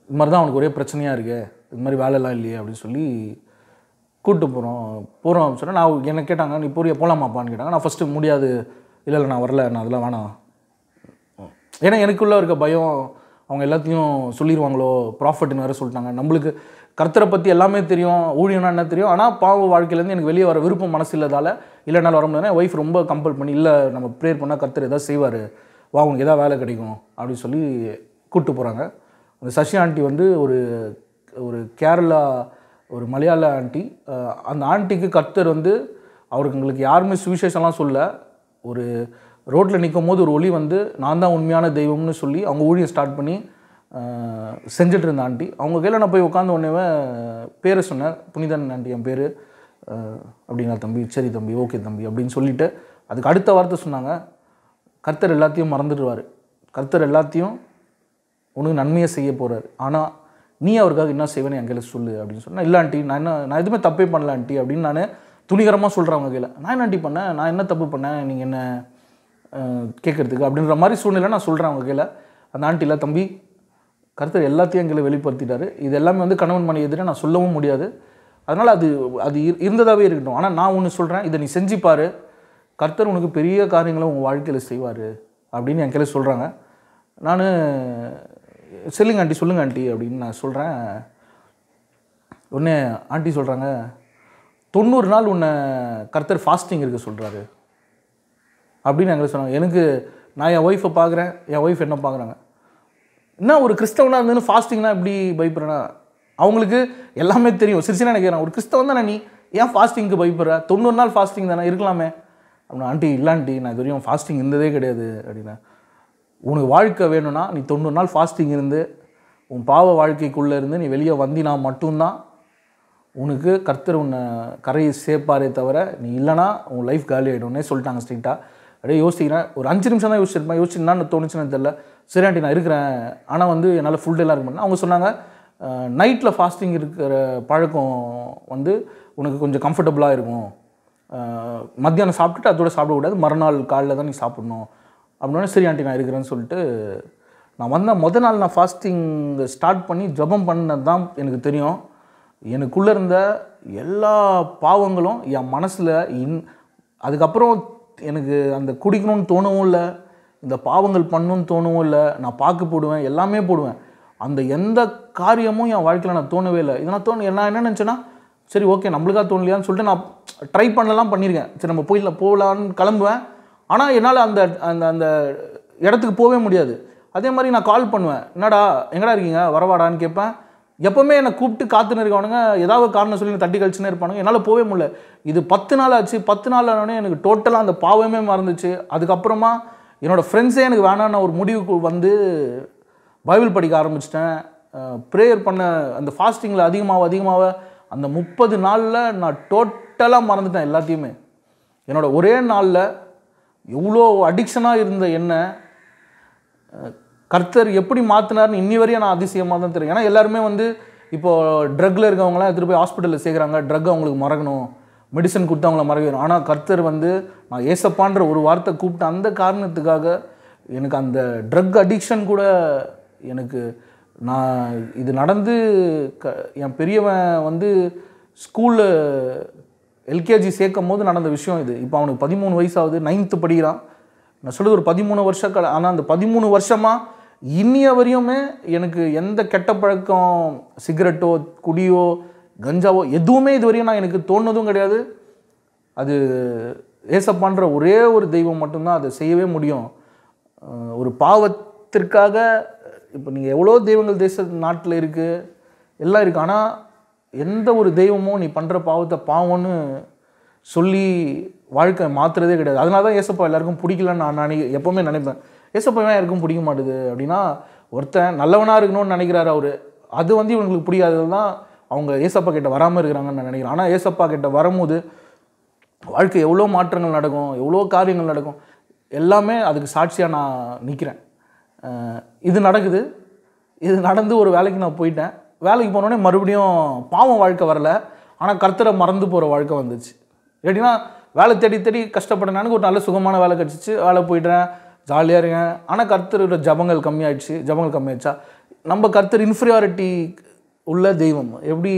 இது மாதிரி தான் அவனுக்கு ஒரே பிரச்சனையாக இருக்கு, இது மாதிரி வேலைலாம் இல்லையே அப்படின்னு சொல்லி கூப்பிட்டு போகிறோம் அப்படின்னு சொன்னால் நான் என்னை கேட்டாங்க, நீ போறியா போகலாமாப்பான்னு கேட்டாங்க. நான் ஃபஸ்ட்டு முடியாது, இல்லை நான் வரல, நான் அதெல்லாம் வேணாம். ஏன்னா எனக்குள்ளே இருக்க பயம், அவங்க எல்லாத்தையும் சொல்லிடுவாங்களோ, ப்ராஃபிட்னு வேறு சொல்லிட்டாங்க. நம்மளுக்கு கர்த்தரை பற்றி எல்லாமே தெரியும், ஊழியம்னா என்ன தெரியும், ஆனால் பாவ வாழ்க்கையிலேருந்து எனக்கு வெளியே வர விருப்பம் மனசு இல்லாதால் இல்லைனாலும் வர முடியாதுன்னா ஒய்ஃப் ரொம்ப கம்பல் பண்ணி, இல்லை நம்ம ப்ரேயர் பண்ணால் கர்த்தர் எதாவது செய்வார், வா அவங்களுக்கு எதாவது வேலை கிடைக்கும் அப்படின்னு சொல்லி கூப்பிட்டு போகிறாங்க. அந்த சசி ஆண்டி வந்து ஒரு ஒரு கேரளா ஒரு மலையாள ஆண்டி. அந்த ஆண்டிக்கு கர்த்தர் வந்து அவருக்கு உங்களுக்கு யாருமே சுவிசேஷம்லாம் சொல்ல, ஒரு ரோட்டில் நிற்கும் போது ஒரு ஒளி வந்து நான் தான் உண்மையான தெய்வம்னு சொல்லி அவங்க ஊழியம் ஸ்டார்ட் பண்ணி செஞ்சுட்டு இருந்த ஆண்டி. அவங்க கையில் நான் போய் உட்காந்து உடனே பேரை சொன்னேன், புனிதன் ஆண்டி என் பேர் அப்படின்னா. தம்பி சரி தம்பி ஓகே தம்பி அப்படின்னு சொல்லிவிட்டு அதுக்கு அடுத்த வார்த்தை சொன்னாங்க, கர்த்தர் எல்லாத்தையும் மறந்துடுவார், கர்த்தர் எல்லாத்தையும் உனக்கு நன்மையை செய்ய போகிறார், ஆனால் நீ அவருக்காக என்ன செய்வேன்னு என் கையில் சொல்லு அப்படின்னு சொன்னேன். இல்லை ஆண்டி நான் என்ன நான் எதுவுமே தப்பே பண்ணல ஆண்டி அப்படின்னு நான் துணிகரமாக சொல்கிறேன். அவங்க கையில் நான் என்ன ஆண்டி பண்ணேன், நான் என்ன தப்பு பண்ணேன், நீங்கள் என்ன கேட்குறதுக்கு அப்படின்ற மாதிரி சூழ்நிலை நான் சொல்கிறேன். அவங்க கையில் அந்த ஆண்டியில் தம்பி கருத்து எல்லாத்தையும் எங்களை வெளிப்படுத்திட்டாரு. இது எல்லாமே வந்து கணவன் மனைவி எதிராக நான் சொல்லவும் முடியாது. அதனால் அது அது இருந்ததாகவே இருக்கட்டும். ஆனால் நான் ஒன்று சொல்கிறேன், இதை நீ செஞ்சுப்பார், கர்த்தர் உனக்கு பெரிய காரியங்களை உங்கள் வாழ்க்கையில் செய்வார் அப்படின்னு என் கையில் சொல்கிறாங்க. நான் சொல்லுங்க ஆண்டி, சொல்லுங்க ஆண்டி அப்படின்னு நான் சொல்கிறேன். உடனே ஆண்டி சொல்கிறாங்க, 90 நாள் உன்னை கர்த்தர் ஃபாஸ்டிங் இருக்க சொல்கிறாரு அப்படின்னு எங்களை சொன்னாங்க. எனக்கு நான் என் ஒய்ஃபை பார்க்குறேன், என் ஒய்ஃப் என்ன பார்க்குறாங்க, என்ன ஒரு கிறிஸ்தவனாக இருந்ததுன்னு ஃபாஸ்டிங்னா எப்படி பயப்படுறேன்னா, அவங்களுக்கு எல்லாமே தெரியும். சிரிச்சுனா நினைக்கிறேன், ஒரு கிறிஸ்தவன் தானே நீ, ஏன் ஃபாஸ்டிங்க்கு பயப்படுற, 90 நாள் ஃபாஸ்டிங் தானே இருக்கலாமே அப்படின்னா. ஆண்டி இல்லை ஆண்டி, நான் இது வரையும் ஃபாஸ்டிங் இருந்ததே கிடையாது அப்படின்னா. உனக்கு வாழ்க்கை வேணும்னா நீ 90 நாள் ஃபாஸ்டிங் இருந்து உன் பாவ வாழ்க்கைக்குள்ளே இருந்து நீ வெளியே வந்தினா மட்டும்தான் உனக்கு கர்த்தர் உன்னை கரையை சேர்ப்பாரே தவிர, நீ இல்லைனா உன் லைஃப் காலி ஆகிடும்னே சொல்லிட்டாங்க ஸ்ட்ரிக்டாக. அப்படியே யோசிக்கிறேன், ஒரு 5 நிமிஷம் தான் யோசிச்சிருப்பேன். யோசிச்சு என்னன்னு தோணுச்சுன்னு தெரியல. சரி ஆண்டி நான் இருக்கிறேன், ஆனால் வந்து என்னால் ஃபுல் டேலாம் இருக்க மாட்டேன். அவங்க சொன்னாங்க, நைட்டில் ஃபாஸ்டிங் இருக்கிற பழக்கம் வந்து உனக்கு கொஞ்சம் கம்ஃபர்டபுளாக இருக்கும், மத்தியானம் சாப்பிட்டுட்டு அதோட சாப்பிடக்கூடாது, மறுநாள் காலையில் தான் நீ சாப்பிடணும் அப்படின்னா. சரி ஆண்டி நான் இருக்கிறேன்னு சொல்லிட்டு நான் வந்தால் மொதல் நாள் நான் ஃபாஸ்டிங் ஸ்டார்ட் பண்ணி ஜபம் பண்ணது தான் எனக்கு தெரியும். எனக்குள்ளே இருந்த எல்லா பாவங்களும் என் மனசில் அதுக்கப்புறம் எனக்கு அந்த குடிக்கணும்னு தோணவும் இல்லை, இந்த பாவங்கள் பண்ணணும்னு தோணவும் இல்லை. நான் பாக்கு போடுவேன், எல்லாமே போடுவேன். அந்த எந்த காரியமும் என் வாழ்க்கையில் நான் தோணவே இல்லை. இதெல்லாம் நான் என்ன நினச்சேன்னா, சரி ஓகே நம்மளுக்காக தோணலையான்னு சொல்லிட்டு நான் ட்ரை பண்ணலாம் பண்ணியிருக்கேன். சரி நம்ம போகலான்னு கிளம்புவேன். ஆனால் என்னால் அந்த அந்த அந்த இடத்துக்கு போகவே முடியாது. அதே மாதிரி நான் கால் பண்ணுவேன், என்னடா எங்கடா இருக்கீங்க வரவாடான்னு கேட்பேன். எப்போவுமே என்னை கூப்பிட்டு காத்துன்னு இருக்கவனுங்க ஏதாவது காரணம் சொல்லி தட்டி கழிச்சுன்னே இருப்பானுங்க. என்னால் போகவே முடியல. இது 10 நாள் ஆச்சு. 10 நாள் ஆனோடனே எனக்கு டோட்டலாக அந்த பாவமே மறந்துச்சு. அதுக்கப்புறமா என்னோடய ஃப்ரெண்ட்ஸே எனக்கு வேணான்னு ஒரு முடிவுக்கு வந்து பைபிள் படிக்க ஆரம்பிச்சிட்டேன், ப்ரேயர் பண்ண. அந்த ஃபாஸ்டிங்கில் அதிகமாக அந்த 30 நாளில் நான் டோட்டலாக மறந்துட்டேன் எல்லாத்தையுமே. என்னோடய ஒரே நாளில் எவ்வளோ அடிக்ஷனாக இருந்த என்ன கர்த்தர் எப்படி மாற்றினார்னு இன்னி வரையும் நான் அதிசயமாக தான் தெரியும். ஏன்னா எல்லாருமே வந்து இப்போது ட்ரக்கில் இருக்கவங்களாம் எடுத்துகிட்டு போய் ஹாஸ்பிட்டலில் சேர்க்குறாங்க, ட்ரக் அவங்களுக்கு மறக்கணும், மெடிசன் கொடுத்து அவங்கள மறக்கணும். ஆனால் கர்த்தர் வந்து நான் ஏசப்பான்ற ஒரு வார்த்தை கூப்பிட்டு அந்த காரணத்துக்காக எனக்கு அந்த ட்ரக் அடிக்ஷன் கூட எனக்கு நான் இது நடந்து என் பெரியவன் வந்து ஸ்கூலில் எல்கேஜி சேர்க்கும் போது நடந்த விஷயம் இது. இப்போ அவனுக்கு 13 வயசாகுது, 9th படிக்கிறான். நான் சொல்கிறது ஒரு 13 வருஷ கால. ஆனால் அந்த 13 வருஷமாக இன்னிய வரையுமே எனக்கு எந்த கெட்ட பழக்கம், சிகரெட்டோ குடியோ கஞ்சாவோ எதுவுமே இது வரையும் நான் எனக்கு தோணுனதும் கிடையாது. அது ஏசப்பான்ற ஒரே ஒரு தெய்வம் மட்டும்தான் அதை செய்யவே முடியும். ஒரு பாவத்திற்காக இப்போ நீங்கள் எவ்வளோ தெய்வங்கள் தேச நாட்டில் இருக்குது, எல்லாம் இருக்குது. ஆனால் எந்த ஒரு தெய்வமும் நீ பண்ணுற பாவத்தை பாவம்னு சொல்லி வாழ்க்கை மாற்றுறதே கிடையாது. அதனால தான் ஏசப்பா எல்லாருக்கும் பிடிக்கலன்னு நான் எப்போவுமே நினைப்பேன். ஏசப்பாவே யாருக்கும் பிடிக்க மாட்டுது அப்படின்னா, ஒருத்தன் நல்லவனாக இருக்கணும்னு நினைக்கிறாரு அவர், அது வந்து இவங்களுக்கு பிடிக்காதது தான் அவங்க ஏசப்பா கிட்ட வராமல் இருக்கிறாங்கன்னு நான் நினைக்கிறேன். ஆனால் ஏசப்பா கிட்ட வரும்போது வாழ்க்கை எவ்வளோ மாற்றங்கள் நடக்கும், எவ்வளோ காரியங்கள் நடக்கும், எல்லாமே அதுக்கு சாட்சியாக நான் நிற்கிறேன். இது நடக்குது. இது நடந்து ஒரு வேலைக்கு நான் போயிட்டேன். வேலைக்கு போனோடனே மறுபடியும் பாவம் வாழ்க்கை வரலை, ஆனால் கர்த்தரை மறந்து போகிற வாழ்க்கை வந்துச்சு. எப்படின்னா வேலை தேடி கஷ்டப்பட்டனானுக்கு ஒரு நல்ல சுகமான வேலை கிடச்சிச்சு, வேலை போய்ட்டுறேன், ஜாலியாக இருக்கேன். ஆனால் கர்த்தரோட ஜபங்கள் கம்மியாகிடுச்சு. ஜபங்கள் கம்மியாகிடுச்சா, நம்ம கர்த்தர் இன்ஃபீரியாரிட்டி உள்ள தெய்வம். எப்படி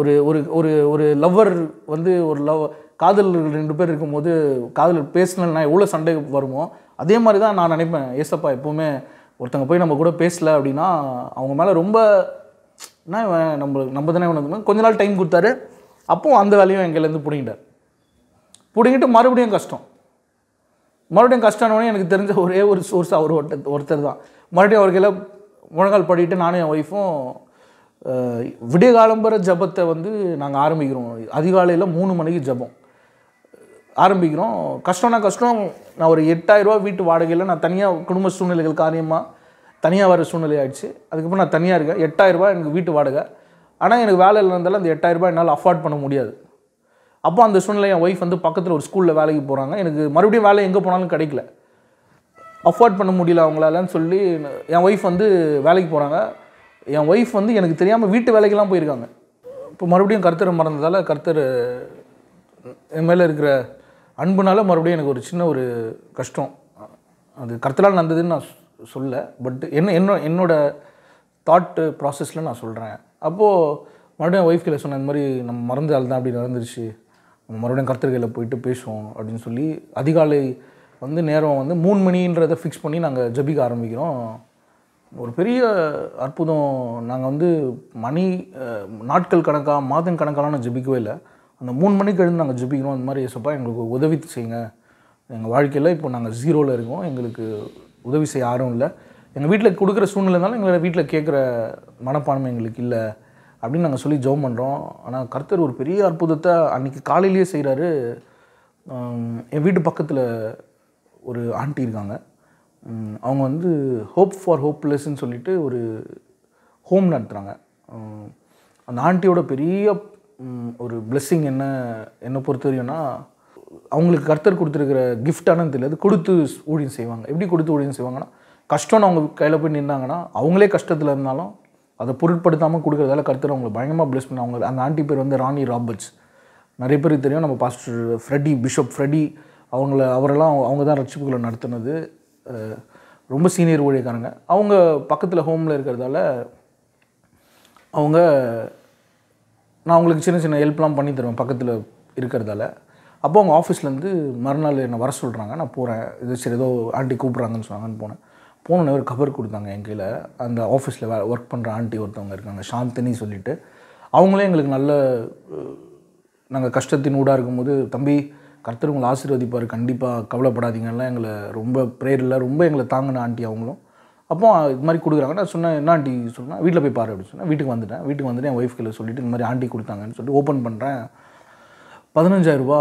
ஒரு ஒரு ஒரு லவ்வர் வந்து ஒரு லவ் காதலர்கள் 2 பேர் இருக்கும்போது காதலர் பேசலன்னா எவ்வளோ சண்டை வருமோ, அதே மாதிரி தான் நான் நினைப்பேன். ஏசப்பா எப்போவுமே ஒருத்தங்க போய் நம்ம கூட பேசலை அப்படின்னா அவங்க மேலே ரொம்ப என்ன நம்ம தானே ஒன்று கொஞ்ச நாள் டைம் கொடுத்தாரு, அப்போது அந்த வேலையும் எங்கேருந்து பிடிங்கிட்டார். பிடிங்கிட்டு மறுபடியும் கஷ்டம், மறுபடியும் கஷ்டம்னோடனே எனக்கு தெரிஞ்ச ஒரே ஒரு சோர்ஸ் அவர் ஒருத்தர் தான். மறுபடியும் அவர் கையில் முழங்கால் படிட்டு நானும் என் ஒய்ஃபும் விடிய காலம்பர ஜபத்தை வந்து நாங்கள் ஆரம்பிக்கிறோம். அதிகாலையில் 3 மணிக்கு ஜபம் ஆரம்பிக்கிறோம். கஷ்டம்னா கஷ்டம். நான் ஒரு 8,000 ரூபா வீட்டு வாடகையில் நான் தனியாக குடும்ப சூழ்நிலைகள் காரியமாக தனியாக வர சூழ்நிலை ஆகிடுச்சு. அதுக்கப்புறம் நான் தனியாக இருக்கேன். 8,000 ரூபா எனக்கு வீட்டு வாடகை. ஆனால் எனக்கு வேலையில் இருந்தாலும் அந்த 8,000 ரூபா என்னால் அஃபோர்ட் பண்ண முடியாது. அப்போ அந்த சூழ்நிலை என் ஒய்ஃப் வந்து பக்கத்தில் ஒரு ஸ்கூலில் வேலைக்கு போகிறாங்க. எனக்கு மறுபடியும் வேலை எங்கே போனாலும் கிடைக்கல, அஃபோர்ட் பண்ண முடியல அவங்களாலன்னு சொல்லி என் ஒய்ஃப் வந்து வேலைக்கு போகிறாங்க. என் ஒய்ஃப் வந்து எனக்கு தெரியாமல் வீட்டு வேலைக்கெல்லாம் போயிருக்காங்க. இப்போ மறுபடியும் கர்த்தரை மறந்ததால் கர்த்தர் என் மேலே இருக்கிற அன்புனால மறுபடியும் எனக்கு ஒரு சின்ன ஒரு கஷ்டம் அது கர்த்தரால் நடந்ததுன்னு நான் சொல்ல பட் என்னோட தாட் ப்ராசஸில் நான் சொல்கிறேன். அப்போது மறுபடியும் ஒய்ஃப் கையில் சொன்ன இந்த மாதிரி நம்ம மறந்து ஆள் தான் அப்படி நடந்துருச்சு, நம்ம மறுபடியும் கர்த்தர் கையில் போயிட்டு பேசுவோம் அப்படின்னு சொல்லி அதிகாலை வந்து நேரம் வந்து 3 மணின்றதை ஃபிக்ஸ் பண்ணி நாங்கள் ஜபிக்க ஆரம்பிக்கிறோம். ஒரு பெரிய அற்புதம், நாங்கள் வந்து மணி நாட்கள் கணக்காக மாதம் கணக்காலாம் ஜபிக்கவே இல்லை, அந்த 3 மணிக்கு எழுந்து நாங்கள் ஜபிக்கிறோம். அந்த மாதிரி ஏசப்பா எங்களுக்கு உதவி செய்யுங்க, எங்கள் வாழ்க்கையில் இப்போ நாங்கள் ஜீரோவில் இருக்கோம், எங்களுக்கு உதவி செய்ய யாரும் இல்லை, எங்கள் வீட்டில் கொடுக்குற சூழ்நிலைனாலும் எங்களை வீட்டில் கேட்குற மனப்பான்மை எங்களுக்கு இல்லை அப்படின்னு நாங்கள் சொல்லி ஜெபம் பண்ணுறோம். ஆனால் கர்த்தர் ஒரு பெரிய அற்புதத்தை அன்றைக்கி காலையிலேயே செய்கிறாரு. என் வீட்டு பக்கத்தில் ஒரு ஆண்டி இருக்காங்க, அவங்க வந்து ஹோப் ஃபார் ஹோப்லெஸ்ன்னு சொல்லிட்டு ஒரு ஹோம் நடத்துகிறாங்க. அந்த ஆண்டியோட பெரிய ஒரு பிளெஸ்ஸிங் என்னை பொறுத்த வரையும்னா, அவங்களுக்கு கர்த்தர் கொடுத்துருக்கிற கிஃப்டானு தெரியாது, கொடுத்து ஊழியம் செய்வாங்க. எப்படி கொடுத்து ஊழியம் செய்வாங்கன்னா, கஷ்டம்னு அவங்க கையில் போய் நின்றாங்கன்னா அவங்களே கஷ்டத்தில் இருந்தாலும் அதை பொருட்படுத்தாமல் கொடுக்குறதால கர்த்தர் அவங்களை பயங்கரமாக பிளெஸ் பண்ண. அவங்க அந்த ஆண்டி பேர் வந்து ராணி ராபர்ட்ஸ், நிறைய பேருக்கு தெரியும், நம்ம பாஸ்டர் ஃப்ரெடி பிஷப் ஃப்ரெடி அவரெல்லாம் அவங்க தான் ரட்சிப்புகளை நடத்துனது, ரொம்ப சீனியர் ஊழியக்காரங்க. அவங்க பக்கத்தில் ஹோமில் இருக்கிறதால அவங்க நான் அவங்களுக்கு சின்ன சின்ன ஹெல்ப்லாம் பண்ணி தருவேன் பக்கத்தில் இருக்கிறதால. அப்போ அவங்க ஆஃபீஸ்லேருந்து மறுநாள் என்னை வர சொல்கிறாங்க, நான் போகிறேன். இது சரி ஏதோ ஆண்டி கூப்பிட்றாங்கன்னு சொன்னாங்கன்னு போனோன்னே ஒரு கவர் கொடுத்தாங்க என் கையில். அந்த ஆஃபீஸில் ஒர்க் பண்ணுற ஆண்டி ஒருத்தவங்க இருக்காங்க, சாந்தினி சொல்லிவிட்டு, அவங்களே எங்களுக்கு நல்ல நாங்கள் கஷ்டத்தின் ஊடாக இருக்கும்போது தம்பி கர்த்தர் உங்களை ஆசீர்வதிப்பார், கண்டிப்பாக கவலைப்படாதீங்கலாம் எங்களை ரொம்ப ப்ரேயரில் ரொம்ப எங்களை தாங்கின ஆண்டி அவங்களும். அப்போ இது மாதிரி கொடுக்குறாங்க. நான் சொன்னேன் என்ன ஆண்டி சொன்னால், வீட்டில் போய் பாரு அப்படின்னு சொன்னேன். வீட்டுக்கு வந்துட்டேன் என் ஒய்ஃப் கையில் சொல்லிவிட்டு இந்த மாதிரி ஆண்டி கொடுத்தாங்கன்னு சொல்லிட்டு ஓப்பன் பண்ணுறேன். 15,000 ரூபா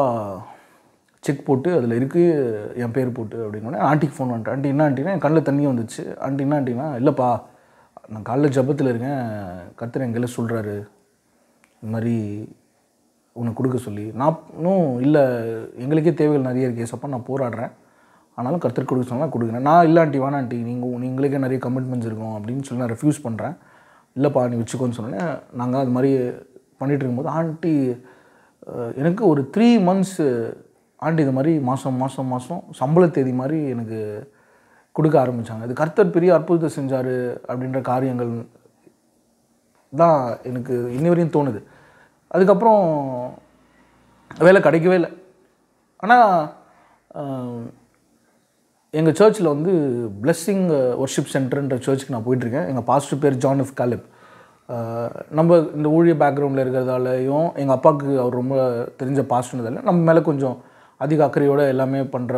செக் போட்டு அதில் இருக்குது என் பேர் போட்டு அப்படின்னோடனே ஆண்டிக்கு ஃபோன் பண்ணிட்டேன். ஆண்டி என்ன ஆண்டினா, என் கண்ணில் தண்ணியும் வந்துச்சு. ஆண்டி என்ன ஆண்டினா, இல்லைப்பா நான் காலைல ஜபத்தில் இருக்கேன், கர்த்தர் என் கையில் சொல்கிறாரு இந்த மாதிரி உனக்கு கொடுக்க சொல்லி. நான் இன்னும் இல்லை, எங்களுக்கே தேவைகள் நிறைய இருக்குது ஏசப்பா, நான் போராடுறேன், ஆனாலும் கர்த்தர் கொடுக்க சொன்னால் கொடுக்குறேன். நான் இல்லை ஆண்டி வேணா ஆண்டி, நீங்களுக்கே நிறைய கமிட்மெண்ட்ஸ் இருக்கும் அப்படின்னு சொல்லி நான் ரெஃப்யூஸ் பண்ணுறேன். இல்லைப்பா நீ வச்சுக்கோன்னு சொன்னேன். நாங்கள் அது மாதிரி பண்ணிகிட்டு இருக்கும்போது ஆண்டி எனக்கு ஒரு 3 மந்த்ஸு ஆண்டி இது மாதிரி மாதம் சம்பள தேதி மாதிரி எனக்கு கொடுக்க ஆரம்பித்தாங்க. இது கர்த்தர் பெரிய அற்புதத்தை செஞ்சார் அப்படின்ற காரியங்கள் தான் எனக்கு இன்னி வரையும் தோணுது. அதுக்கப்புறம் வேலை கிடைக்கவே இல்லை. ஆனால் எங்கள் சர்ச்சில் வந்து பிளெஸ்ஸிங் வர்ஷிப் சென்டர்ன்ற சர்ச்சுக்கு நான் போயிட்டுருக்கேன். எங்கள் பாஸ்டர் பேர் ஜான் எஃப் காலிப். நம்ம இந்த ஊழிய பேக்ரவுண்டில் இருக்கிறதாலையும் எங்கள் அப்பாவுக்கு அவர் ரொம்ப தெரிஞ்ச பாஸ்டர்ன்றதால நம்ம மேலே கொஞ்சம் அதிக அக்கறையோடு எல்லாமே பண்ணுற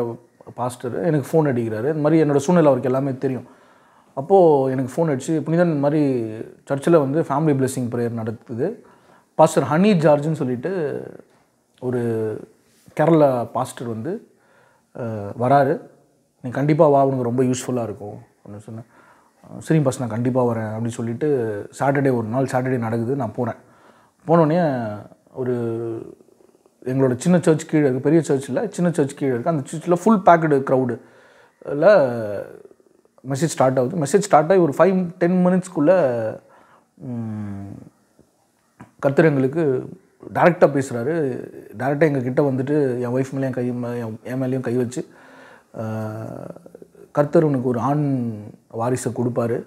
பாஸ்டர் எனக்கு ஃபோன் அடிக்கிறாரு. இந்த மாதிரி என்னோடய சூழ்நிலை அவருக்கு எல்லாமே தெரியும். அப்போது எனக்கு ஃபோன் அடிச்சு, புனிதன் இந்த மாதிரி சர்ச்சில் வந்து ஃபேமிலி பிளெஸ்ஸிங் ப்ரேயர் நடத்துது, பாஸ்டர் ஹனி ஜார்ஜுன்னு சொல்லிட்டு ஒரு கேரளா பாஸ்டர் வந்து வராரு, நீ கண்டிப்பாக வா, உனக்கு ரொம்ப யூஸ்ஃபுல்லாக இருக்கும் அப்படின்னு சொன்னேன். சரி பாஸ் நான் கண்டிப்பாக வரேன் அப்படின்னு சொல்லிவிட்டு ஒரு நாள் சாட்டர்டே நடக்குது. நான் போனோடனே ஒரு எங்களோட சின்ன சர்ச் கீழே இருக்குது, பெரிய சர்ச்சில் சின்ன சர்ச் கீழே இருக்குது, அந்த சர்ச்சில் ஃபுல் பேக்கடு க்ரௌடில் மெசேஜ் ஸ்டார்ட் ஆகுது. மெசேஜ் ஸ்டார்ட் ஆகி ஒரு 5-10 மினிட்ஸ்க்குள்ளே கர்த்தர் எங்களுக்கு டேரெக்டாக பேசுகிறாரு. டேரெக்டாக எங்கள் கிட்டே வந்துட்டு என் ஒய்ஃப் மேலேயும் என் மேலேயும் கை வச்சு, கர்த்தர் உனக்கு ஒரு ஆண் வாரிசை கொடுப்பாரு,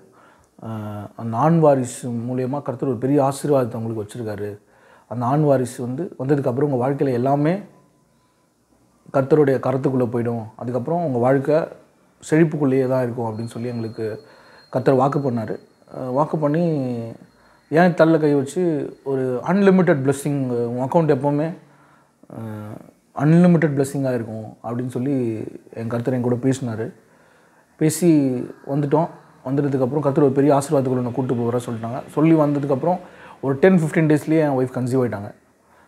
அந்த ஆண் வாரிசு மூலயமா கர்த்தர் ஒரு பெரிய ஆசீர்வாதத்தை உங்களுக்கு வச்சுருக்காரு, அந்த ஆண் வாரிசு வந்து வந்ததுக்கப்புறம் உங்கள் வாழ்க்கையில் எல்லாமே கர்த்தருடைய கரத்துக்குள்ளே போயிடும், அதுக்கப்புறம் உங்கள் வாழ்க்கை செழிப்புக்குள்ளேயே தான் இருக்கும் அப்படின்னு சொல்லி எங்களுக்கு கர்த்தர் வாக்கு பண்ணார். வாக்கு பண்ணி ஏன் தலையில் கை வச்சு ஒரு அன்லிமிட்டெட் பிளெஸ்ஸிங், உங்கள் அக்கௌண்ட் எப்போவுமே அன்லிமிட்டெட் பிளெஸ்ஸிங்காக இருக்கும் அப்படின்னு சொல்லி என் கர்த்தர் என் கூட பேசினார். பேசி வந்ததுக்கப்புறம் கர்த்தர் ஒரு பெரிய ஆசீர்வாதத்துக்குள்ள நான் கூப்பிட்டு போகிறேன் சொல்லிட்டாங்க. சொல்லி வந்ததுக்கப்புறம் ஒரு 10-15 டேஸ்லேயே என் ஒய்ஃப் கன்சீவ் ஆகிட்டாங்க.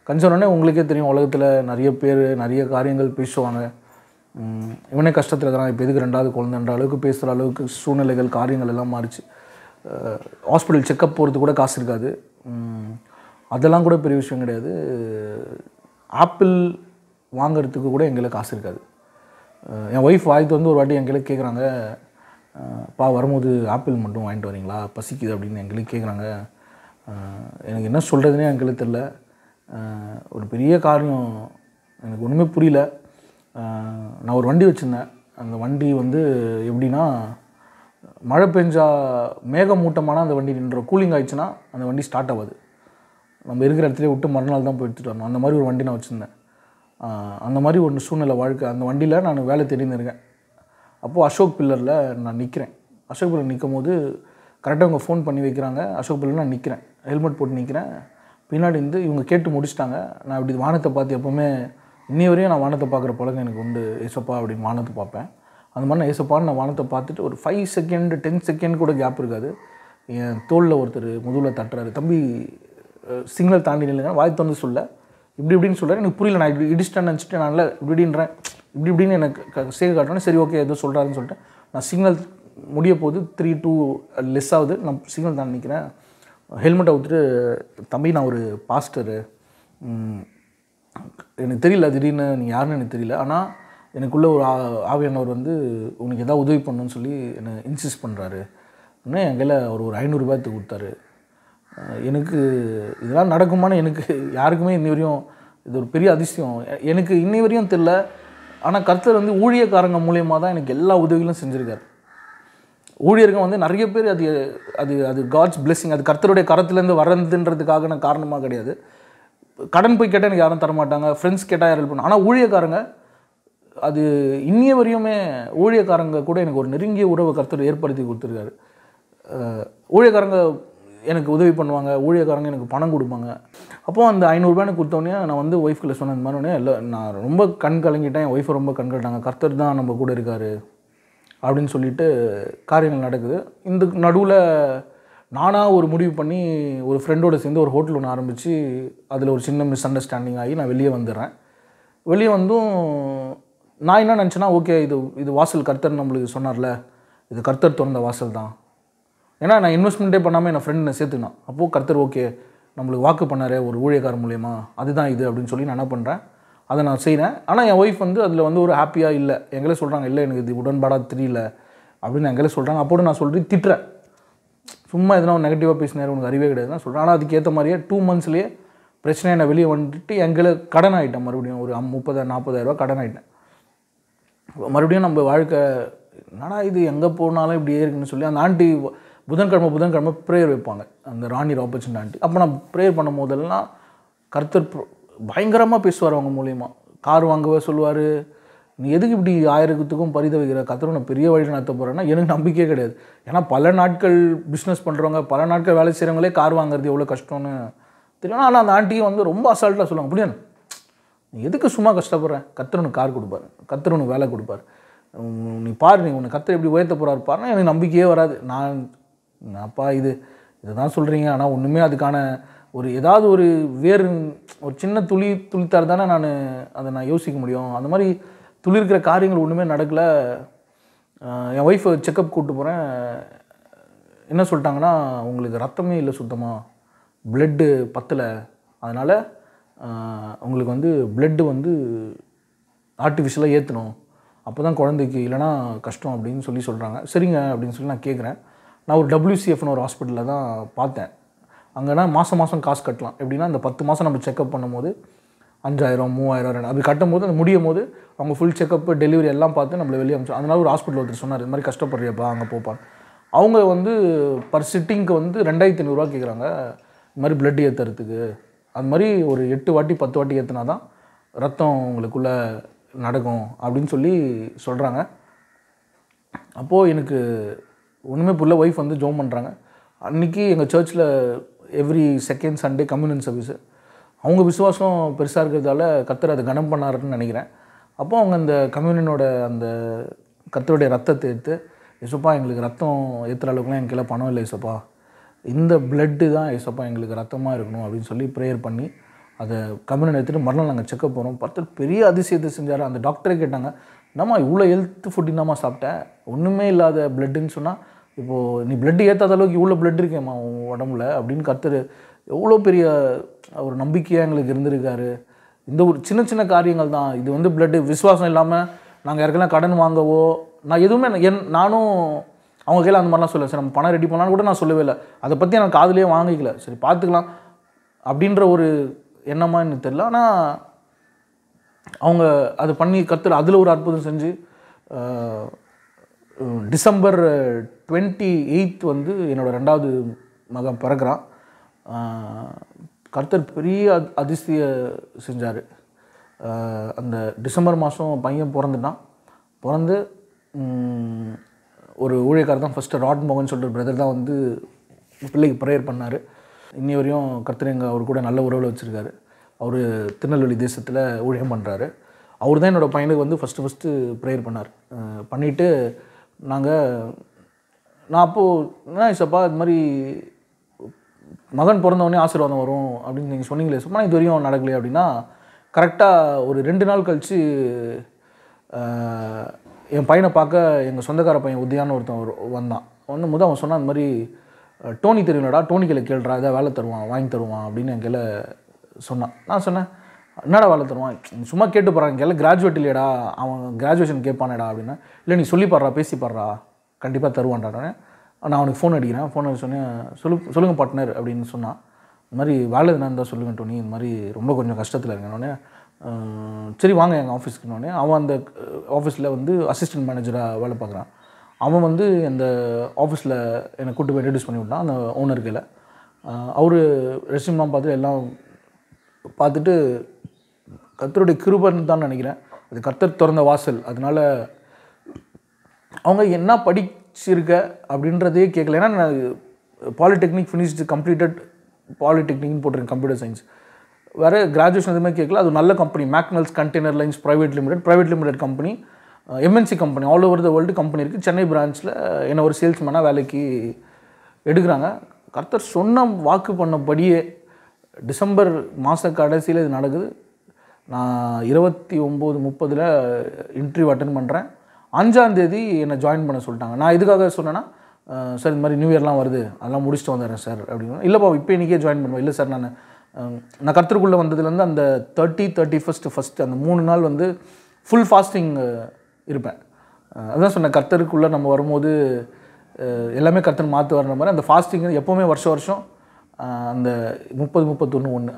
கன்சீவ் ஆனோடனே உங்களுக்கே தெரியும் உலகத்தில் நிறைய பேர் நிறைய காரியங்கள் பேசுவாங்க, இவனே கஷ்டத்தில் இருக்கிறான் இப்போ எதுக்கு 2வது குழந்தைன்ற அளவுக்கு பேசுகிற அளவுக்கு சூழ்நிலைகள் காரியங்கள் எல்லாம் மாறிச்சு. ஹாஸ்பிட்டல் செக்கப் போகிறது கூட காசு இருக்காது, அதெல்லாம் கூட பெரிய விஷயம் கிடையாது. ஆப்பிள் வாங்கிறதுக்கு கூட எங்களை காசு இருக்காது. என் ஒய்ஃப் வாங்கிட்டு வந்து ஒரு வாட்டி எங்களுக்கு கேட்குறாங்க, பா வரும்போது ஆப்பிள் மட்டும் வாங்கிட்டு வரீங்களா பசிக்குது அப்படின்னு எங்களுக்கு கேட்குறாங்க. எனக்கு என்ன சொல்கிறதுனே எங்களுக்கு தெரில, ஒரு பெரிய காரியம் எனக்கு ஒன்றுமே புரியல. நான் ஒரு வண்டி வச்சிருந்தேன். அந்த வண்டி வந்து எப்படின்னா, மழை பெஞ்சால் மேகமூட்டமான அந்த வண்டி நின்ற கூலிங் ஆகிடுச்சுன்னா அந்த வண்டி ஸ்டார்ட் ஆகாது. நம்ம இருக்கிற இடத்துல விட்டு மறுநாள் தான் போய் எடுத்துகிட்டு வரணும். அந்த மாதிரி ஒரு வண்டி நான் வச்சுருந்தேன். அந்த மாதிரி ஒரு சூழ்நிலை வாழ்க்கை. அந்த வண்டியில் நான் வேலை தெரிஞ்சிருக்கேன். அப்போது அசோக் பில்லரில் நான் நிற்கிறேன். அசோக் பில்லர் நிற்கும் போது கரெக்டாக இவங்க ஃபோன் பண்ணி வைக்கிறாங்க. அசோக் பில்லர் நான் நிற்கிறேன், ஹெல்மெட் போட்டு நிற்கிறேன். பின்னாடி இருந்து இவங்க கேட்டு முடிச்சுட்டாங்க. நான் இப்படி வானத்தை பார்த்து எப்போவுமே இன்னி வரையும் நான் வானத்தை பார்க்குற பழக்கம் எனக்கு உண்டு. ஏசப்பா அப்படின்னு வானத்தை பார்ப்பேன். அந்த மாதிரி நான் ஏசப்பான்னு நான் வானத்தை பார்த்துட்டு ஒரு 5 செகண்ட் 10 செகண்ட் கூட கேப் இருக்காது. என் தோளில் ஒருத்தர் முதுகில் தட்டுறாரு, தம்பி சிக்னல் தாண்டி நில்லுங்க. வாய் திறந்து சொல்ல இப்படி இப்படின்னு சொல்கிறார். எனக்கு புரியல. நான் இப்படி இடிச்சிட்டேன்னு நினச்சிட்டு நான் இல்லை இப்படின்றேன் இப்படி இப்படின்னு எனக்கு சேக காட்டணும். சரி ஓகே ஏதோ சொல்கிறாருன்னு சொல்லிட்டு நான் சிக்னல் முடிய போது 3-2 லெஸ் ஆகுது. நான் சிக்னல் தாண்டி நிற்கிறேன். ஹெல்மெட்டை ஊற்றுட்டு, தம்பி நான் ஒரு பாஸ்டரு, எனக்கு தெரியல திடீர்னு நீ யாருன்னு எனக்கு தெரியல, ஆனால் எனக்குள்ளே ஒரு ஆவியானவர் வந்து உனக்கு எதாவது உதவி பண்ணணும்னு சொல்லி என்னை இன்சிஸ்ட் பண்ணுறாரு. இன்னும் என் கையில் அவர் ஒரு ₹500 கொடுத்தாரு. எனக்கு இதெல்லாம் நடக்குமான்னு எனக்கு யாருக்குமே இன்னி வரையும் இது ஒரு பெரிய அதிசயம். எனக்கு இன்னி வரையும் தெரியல. ஆனால் கர்த்தர் வந்து ஊழியக்காரங்க மூலியமாக தான் எனக்கு எல்லா உதவிகளும் செஞ்சுருக்கார். ஊழியர்கள் வந்து நிறைய பேர் அது அது அது காட்ஸ் பிளெஸ்ஸிங், அது கர்த்தருடைய கரத்துலேருந்து வர்றதுன்றதுக்காக நான் காரணமாக கிடையாது. கடன் போய் கேட்டால் எனக்கு யாரும் தரமாட்டாங்க, ஃப்ரெண்ட்ஸ் கேட்டால் யாரும் ஹெல்ப் பண்ண. ஆனால் ஊழியக்காரங்க அது இன்னிய வரையுமே ஊழியக்காரங்க கூட எனக்கு ஒரு நெருங்கிய உறவை கர்த்தர் ஏற்படுத்தி கொடுத்துருக்காரு. ஊழியக்காரங்க எனக்கு உதவி பண்ணுவாங்க, ஊழியக்காரங்க எனக்கு பணம் கொடுப்பாங்க. அப்போது அந்த ₹500 எனக்கு கொடுத்தோடனே நான் வந்து ஒய்ஃப்கில் சொன்ன இந்த மாதிரி இல்லை, நான் ரொம்ப கண் கலங்கிட்டேன். என் ஒய்ஃபை ரொம்ப கண் கலட்டாங்க. கர்த்தர் தான் நம்ம கூட இருக்கார் அப்படின்னு சொல்லிட்டு காரியங்கள் நடக்குது. இந்த நடுவில் நானாக ஒரு முடிவு பண்ணி ஒரு ஃப்ரெண்டோடு சேர்ந்து ஒரு ஹோட்டல் ஒன்று ஆரம்பித்து அதில் ஒரு சின்ன மிஸ் அண்டர்ஸ்டாண்டிங் ஆகி நான் வெளியே வந்துடுறேன். வெளியே வந்தும் நான் என்ன நினச்சேன்னா, ஓகே இது இது வாசல் கர்த்தர் நம்மளுக்கு சொன்னார்ல, இது கர்த்தர் திறந்த வாசல் தான். ஏன்னா நான் இன்வெஸ்ட்மெண்ட்டே பண்ணாமல் என் ஃப்ரெண்ட் நான் சேர்த்துனான். அப்போது கர்த்தர் ஓகே நம்மளுக்கு வாக்கு பண்ணார் ஒரு ஊழியக்காரர் மூலயமா, அதுதான் இது அப்படின்னு சொல்லி நான் என்ன பண்ணுறேன், அதை நான் செய்கிறேன். ஆனால் என் ஒய்ஃப் வந்து அதில் வந்து ஒரு ஹாப்பியாக இல்லை. எங்களே சொல்கிறாங்க, இல்லை எனக்கு இது உடன்பாடாக தெரியல அப்படின்னு எங்களே சொல்கிறாங்க. அப்போது நான் சொல்கிறேன் திட்டுறேன், சும்மா எதுனா ஒரு நெகட்டிவாக பேசினார் உனக்கு அறிவே கிடையாதுன்னு சொல்கிறேன். ஆனால் அதுக்கேற்ற மாதிரியே 2 மந்த்ஸ்லேயே பிரச்சனை என்ன வெளியே வந்துட்டு எங்களை கடன் ஆகிட்டேன். மறுபடியும் ஒரு 30,000-40,000 கடன் ஆகிட்டேன். மறுபடியும் நம்ம வாழ்க்கை என்னடா இது, எங்கே போனாலும் இப்படியே இருக்குன்னு சொல்லி அந்த ஆண்டி புதன்கிழமை ப்ரேயர் வைப்பாங்க, அந்த ராணி ராபர்ட்சன் ஆண்டி. அப்போ நான் ப்ரேயர் பண்ணும் போதெல்லாம் கர்த்தர் பயங்கரமாக பேசுவார் அவங்க மூலிமா. கார் வாங்கவே சொல்லுவார். நீ எதுக்கு இப்படி 1000த்துக்கும் பரிதவிக்கிற, கர்த்தர் நான் பெரிய வழியில் நடத்த போகிறேன்னா எனக்கு நம்பிக்கையே கிடையாது. ஏன்னா பல நாட்கள் பிஸ்னஸ் பண்ணுறவங்க, பல நாட்கள் வேலை செய்கிறவங்களே கார் வாங்குறது எவ்வளோ கஷ்டம்னு தெரியணும். ஆனால் அந்த ஆண்டியை வந்து ரொம்ப அசால்ட்டாக சொல்லுவாங்க, அப்படியா நீ எதுக்கு சும்மா கஷ்டப்படுறேன், கர்த்தர் கார் கொடுப்பார், கர்த்தர் வேலை கொடுப்பார், நீ பாரு, நீ உன்னை கர்த்தர் எப்படி உயர்த்த போகிறாரு பாருன்னா எனக்கு நம்பிக்கையே வராது. அப்பா இதை தான் சொல்கிறீங்க, ஆனால் ஒன்றுமே அதுக்கான ஒரு ஏதாவது ஒரு வேறு ஒரு சின்ன துளித்தார் தானே நான் அதை நான் யோசிக்க முடியும். அந்த மாதிரி துளிர்க்கிற காரியங்கள் ஒன்றுமே நடக்கலை. என் ஒய்ஃபை செக்கப் கூப்பிட்டு போகிறேன். என்ன சொல்லிட்டாங்கன்னா, உங்களுக்கு ரத்தமே இல்லை, சுத்தமாக பிளட்டு பத்தலை, அதனால் உங்களுக்கு வந்து பிளட்டு வந்து ஆர்டிஃபிஷியலாக ஏற்றணும், அப்போ தான் குழந்தைக்கு, இல்லைனா கஷ்டம் அப்படின்னு சொல்லி சொல்கிறாங்க. சரிங்க அப்படின்னு சொல்லி நான் கேட்குறேன். நான் ஒரு WCFனு ஒரு ஹாஸ்பிட்டலில் தான் பார்த்தேன். அங்கேனா மாதம் மாதம் காசு கட்டலாம். எப்படின்னா அந்த 10 மாதம் நம்ம செக்கப் பண்ணும்போது 5000, 3000 அப்படி கட்டும்போது அது முடியும் போது அவங்க ஃபுல் செக்கப், டெலிவரி எல்லாம் பார்த்து நம்மளை வெளியே அனுப்பிச்சோம். அதனால ஒரு ஹாஸ்பிட்டல் ஒருத்தர் சொன்னார், இந்த மாதிரி கஷ்டப்படுறியப்பா அங்கே போப்பாங்க. அவங்க வந்து பர் சிட்டிங்க்கு வந்து ₹2500 கேட்குறாங்க இந்த மாதிரி பிளட் ஏற்றுறதுக்கு. அது மாதிரி ஒரு 8 வாட்டி 10 வாட்டி ஏற்றினா தான் ரத்தம் உங்களுக்குள்ளே நடக்கும் அப்படின்னு சொல்லி சொல்கிறாங்க. அப்போது எனக்கு ஒன்றுமே புள்ள. ஒய்ஃப் வந்து ஜோம் பண்ணுறாங்க. அன்றைக்கி எங்கள் சர்ச்சில் every 2nd Sunday communion service. அவங்க விசுவாசம் பெருசாக இருக்கிறதால கர்த்தர் அதை கனம் பண்ணாருன்னு நினைக்கிறேன். அப்போ அவங்க அந்த கம்யூனியனோட அந்த கர்த்தருடைய ரத்தத்தை எடுத்து, ஏசப்பா எங்களுக்கு ரத்தம் ஏற்றுற அளவுக்குலாம் என் கீழே பணம் இல்லை ஏசப்பா, இந்த பிளட்டு தான் ஏசப்பா எங்களுக்கு ரத்தமாக இருக்கணும் அப்படின்னு சொல்லி ப்ரேயர் பண்ணி அதை கம்யூனியன் எடுத்துகிட்டு மறுநாள் நாங்கள் செக்கப் போகிறோம். கர்த்தர் பெரிய அதிசயத்தை செஞ்சார். அந்த டாக்டரை கேட்டாங்க, என்னம்மா இவ்வளோ ஹெல்த் ஃபுட் இல்லாமல் சாப்பிட்டேன், ஒன்றுமே இல்லாத பிளட்டுன்னு சொன்னால், இப்போது நீ பிளட்டு ஏற்றாத அளவுக்கு இவ்வளோ பிளட் இருக்கேம்மா உன் உடம்புல அப்படின்னு கர்த்தர் எவ்வளோ பெரிய ஒரு நம்பிக்கையாக எங்களுக்கு இருந்திருக்காரு. இந்த ஒரு சின்ன சின்ன காரியங்கள் தான் இது வந்து பிளட்டு. விசுவாசம் இல்லாமல் நாங்கள் யாருக்கெல்லாம் கடன் வாங்கவோ நான் எதுவுமே நானும் அவங்க கையில் அந்த மாதிரிலாம் சொல்லலை. சரி நம்ம பணம் ரெடி பண்ணலான்னு கூட நான் சொல்லவே இல்லை. அதை பற்றி எனக்கு காதுலேயே வாங்கிக்கல. சரி பார்த்துக்கலாம் அப்படின்ற ஒரு எண்ணமாக எனக்கு தெரியல. ஆனால் அவங்க அது பண்ணி கர்த்தர் அதுல ஒரு அற்புதம் செஞ்சு டிசம்பர் 28 வந்து என்னோட இரண்டாவது மகன் பிறகுறான் கர்த்தர் பெரிய அதிசய செஞ்சாரு அந்த டிசம்பர் மாசம் பையன் பிறந்துட்டான் பிறந்து ஒரு ஊழியக்காரர் தான் ஃபர்ஸ்ட் ராட் மோகன் சொல்ற பிரதர் தான் வந்து பிள்ளைக்கு பிரேயர் பண்ணாரு இன்னிவரையும் கர்த்தரேங்க அவர் கூட நல்ல உறவுல வச்சிருக்காரு அவர் திருநெல்வேலி தேசத்துல ஊழியம் பண்றாரு அவர்தான் என்னோட பையனுக்கு வந்து ஃபர்ஸ்ட் பிரேயர் பண்ணார் பண்ணிட்டு நாங்க நான் அப்போ நான்சப்பா இந்த மாதிரி மகன் பிறந்தவனே ஆசீர்வாதம் வரும் அப்படி நீங்க சொன்னீங்களே சும்மா இதுவரையும் நடக்கல அப்படினா கரெக்ட்டா ஒரு 2 நாள் கழிச்சு என் பையனை பார்க்க எங்க சொந்தக்கார பையன் உதயான்னு ஒருத்தன் வந்தான் ஒண்ணு முத அவன் சொன்னான் இந்த மாதிரி டோனி தெரியும்லடா டோனி கிட்ட கேள்றா இத வேலை தருவான் வாங்கி தருவான் அப்படின எங்கல சொன்னான் நான் சொன்னேன் என்னடா வேலை தருவான் சும்மா கேட்டு போறான் எங்கல கிராஜுவேட் இல்லடா அவன் கிராஜுவேஷன் கேட்பானேடா அப்படினா இல்ல நீ சொல்லி பாறடா பேசி பாறடா கண்டிப்பா தருவான்டானே நான் அவனுக்கு ஃபோன் அடிக்கிறேன் ஃபோன் அடிச்சு சொன்னேன் சொல்லுங்க பார்ட்னர் அப்படினு சொன்னான் இந்த மாதிரி வேலை நான் தான் சொல்லுங்க டோனி இந்த மாதிரி ரொம்ப கொஞ்சம் கஷ்டத்துல இருக்கேனே சரி வாங்க எங்க ஆபீஸ்க்குனே அவன் அந்த ஆபீஸ்ல வந்து அசிஸ்டன்ட் மேனேஜரா வேலை பார்க்கறான் அவன் வந்து அந்த ஆபீஸ்ல என்ன கூட்டி போய் இன்ட்ரோ듀ஸ் பண்ணி விட்டான் அந்த ஓனர்கிட்ட அவரு ரெஸ்யூம்லாம் பார்த்து எல்லாம் பார்த்துட்டு கர்த்தருடைய கிருபைன்னு தான் நினைக்கிறேன் அது கர்த்தர் திறந்த வாசல் அதனால அவங்க என்ன படிச்சிருக்க அப்படின்றதே கேக்கல ஏன்னா நான் பாலிடெக்னிக் ஃபினிஷ்டு கம்ப்ளீட்டட் பாலிடெக்னிக் போட்றேன் கம்ப்யூட்டர் சயின்ஸ் வேற கிராஜுவேஷன் எதுமே கேக்கல அது நல்ல கம்பெனி மேக்னல்ஸ் container lines private limited company MNC company all over the world company இருக்கு சென்னை பிரான்ச்ல என்ன ஒரு சேல்ஸ்மேனா வேலைக்கு எடுக்கறாங்க கர்த்தர் சொன்ன வாக்கு பண்ணபடியே டிசம்பர் மாச கடைசில இது நடக்குது நான் 29:30ல இன்டர்வியூ அட்டெண்ட் பண்றேன் 5ஆம் தேதி என்ன ஜாயின் பண்ண சொல்லிட்டாங்க நான் எதுக்காக சொன்னேனா சார் இந்த மாதிரி நியூ இயர்லாம் வருது அதெல்லாம் முடிச்சிட்டு வந்தறேன் சார் அப்படினா இல்லப்பா இப்போ இன்னைக்கே ஜாயின் பண்ணுவா இல்ல சார் நான் கர்த்தருக்குள்ள வந்ததில இருந்து அந்த 30, 31 அந்த 3 நாள் வந்து ஃபுல் ஃபாஸ்டிங் இருப்பேன் அதான் சொன்ன கர்த்தருக்குள்ள நம்ம வரும்போது எல்லாமே கர்த்தர் மாத்துவார்ன்ற மாதிரி அந்த ஃபாஸ்டிங் எப்பவுமே வருஷம் அந்த 30, 31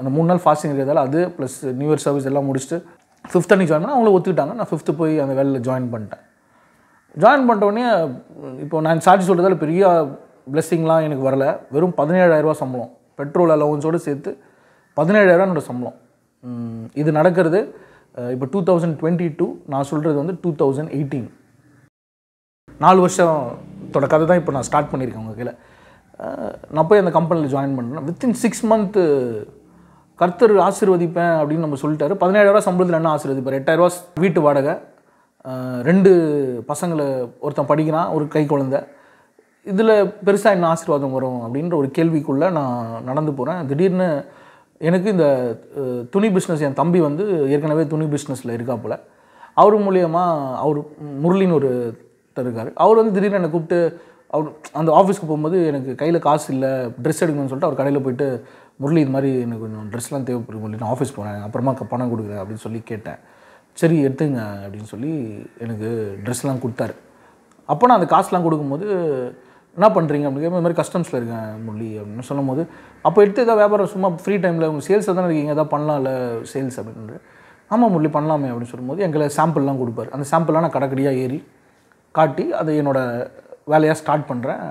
அந்த 3 நாள் ஃபாஸ்டிங் இருக்கதால அது ப்ளஸ் நியூ இயர் சர்வீஸ் எல்லாம் முடிச்சிட்டு 5th அன்னைக்கு ஜாயின் பண்ணா அவங்களே ஒத்துக்கிட்டாங்க நான் 5th போய் அந்த வேலையில ஜாயின் பண்ணிட்டேன் ஜாயின் பண்ண உடனே இப்போ நான் சார்ஜ் சொல்றதால பெரிய பிளெஸிங்லாம் எனக்கு வரல வெறும் 17000 ரூபாய் சம்பளம் பெட்ரோல் அலவன்ஸோட சேர்த்து 17000 ரூபாயோட சம்பளம் இது நடக்கிறது இப்போ 2022 நான் சொல்றது வந்து 2018 4 வருஷம் தொட கதை தான் இப்போ நான் ஸ்டார்ட் பண்ணிருக்கேன் உங்க கீழ நான் போய் அந்த கம்பெனில ஜாயின் பண்ணேன் within 6 month கர்த்தர் ஆசீர்வதிப்பேன் அப்படி நம்ம சொல்லிட்டாரு 17000 ரூபாய் சம்பளத்துல என்ன ஆசீர்வதிப்பார் 8000 ரூபாய் வீட்டு வாடகை 2 பசங்களை ஒருத்தன் படிக்கிறான் ஒரு கை குழந்தை இதுல பெருசா என்ன ஆசீர்வாதம் வரும் அப்படின்ற ஒரு கேள்விக்குள்ள நான் நடந்து போறேன் திடீர்னு எனக்கு இந்த துணி பிசினஸ் என் தம்பி வந்து ஏற்கனவே துணி பிசினஸ்ல இருக்காப்புல அவர் மூலமா அவர் முரளின்னு ஒரு தருகார் அவர் வந்து திடீர்னு என்ன கூப்பிட்டு அவர் அந்த ஆபீஸ்க்கு போயும்போது எனக்கு கையில காசு இல்ல Dress எடுக்கணும்னு சொல்லிட்டு அவர் கடையில போய்ட்டு முரளி இந்த மாதிரி எனக்கு கொஞ்சம் Dressலாம் தேவைப்படுது முரளி நான் ஆபீஸ் போறேன் அப்புறமா பணம் கொடுக்குறேன் அப்படி சொல்லி கேட்டேன் சரி எடுத்துங்க அப்படினு சொல்லி எனக்கு Dressலாம் கொடுத்தாரு அப்போ நான் அந்த காசுலாம் கொடுக்கும்போது என்ன பண்றீங்க அப்படிங்க இந்த மாதிரி கஸ்டம்ஸ்ல இருக்கேன் முரளி அப்படினு சொல்லும்போது அப்போ எடுத்து ஏதாவது வியாபாரம் சும்மா ஃப்ரீ டைம்ல உங்க சேல்ஸ் அதான் இருக்கீங்க ஏதாவது பண்ணலாம்ல சேல்ஸ் அப்படினு ஆமா முரளி பண்ணலாமே அப்படினு சொல்லும்போது எங்களே சாம்பிள்லாம் கொடுப்பார் அந்த சாம்பிள்லாம் நான் கடகடியா ஏறி காட்டி அதை என்னோட வேலையா ஸ்டார்ட் பண்றேன்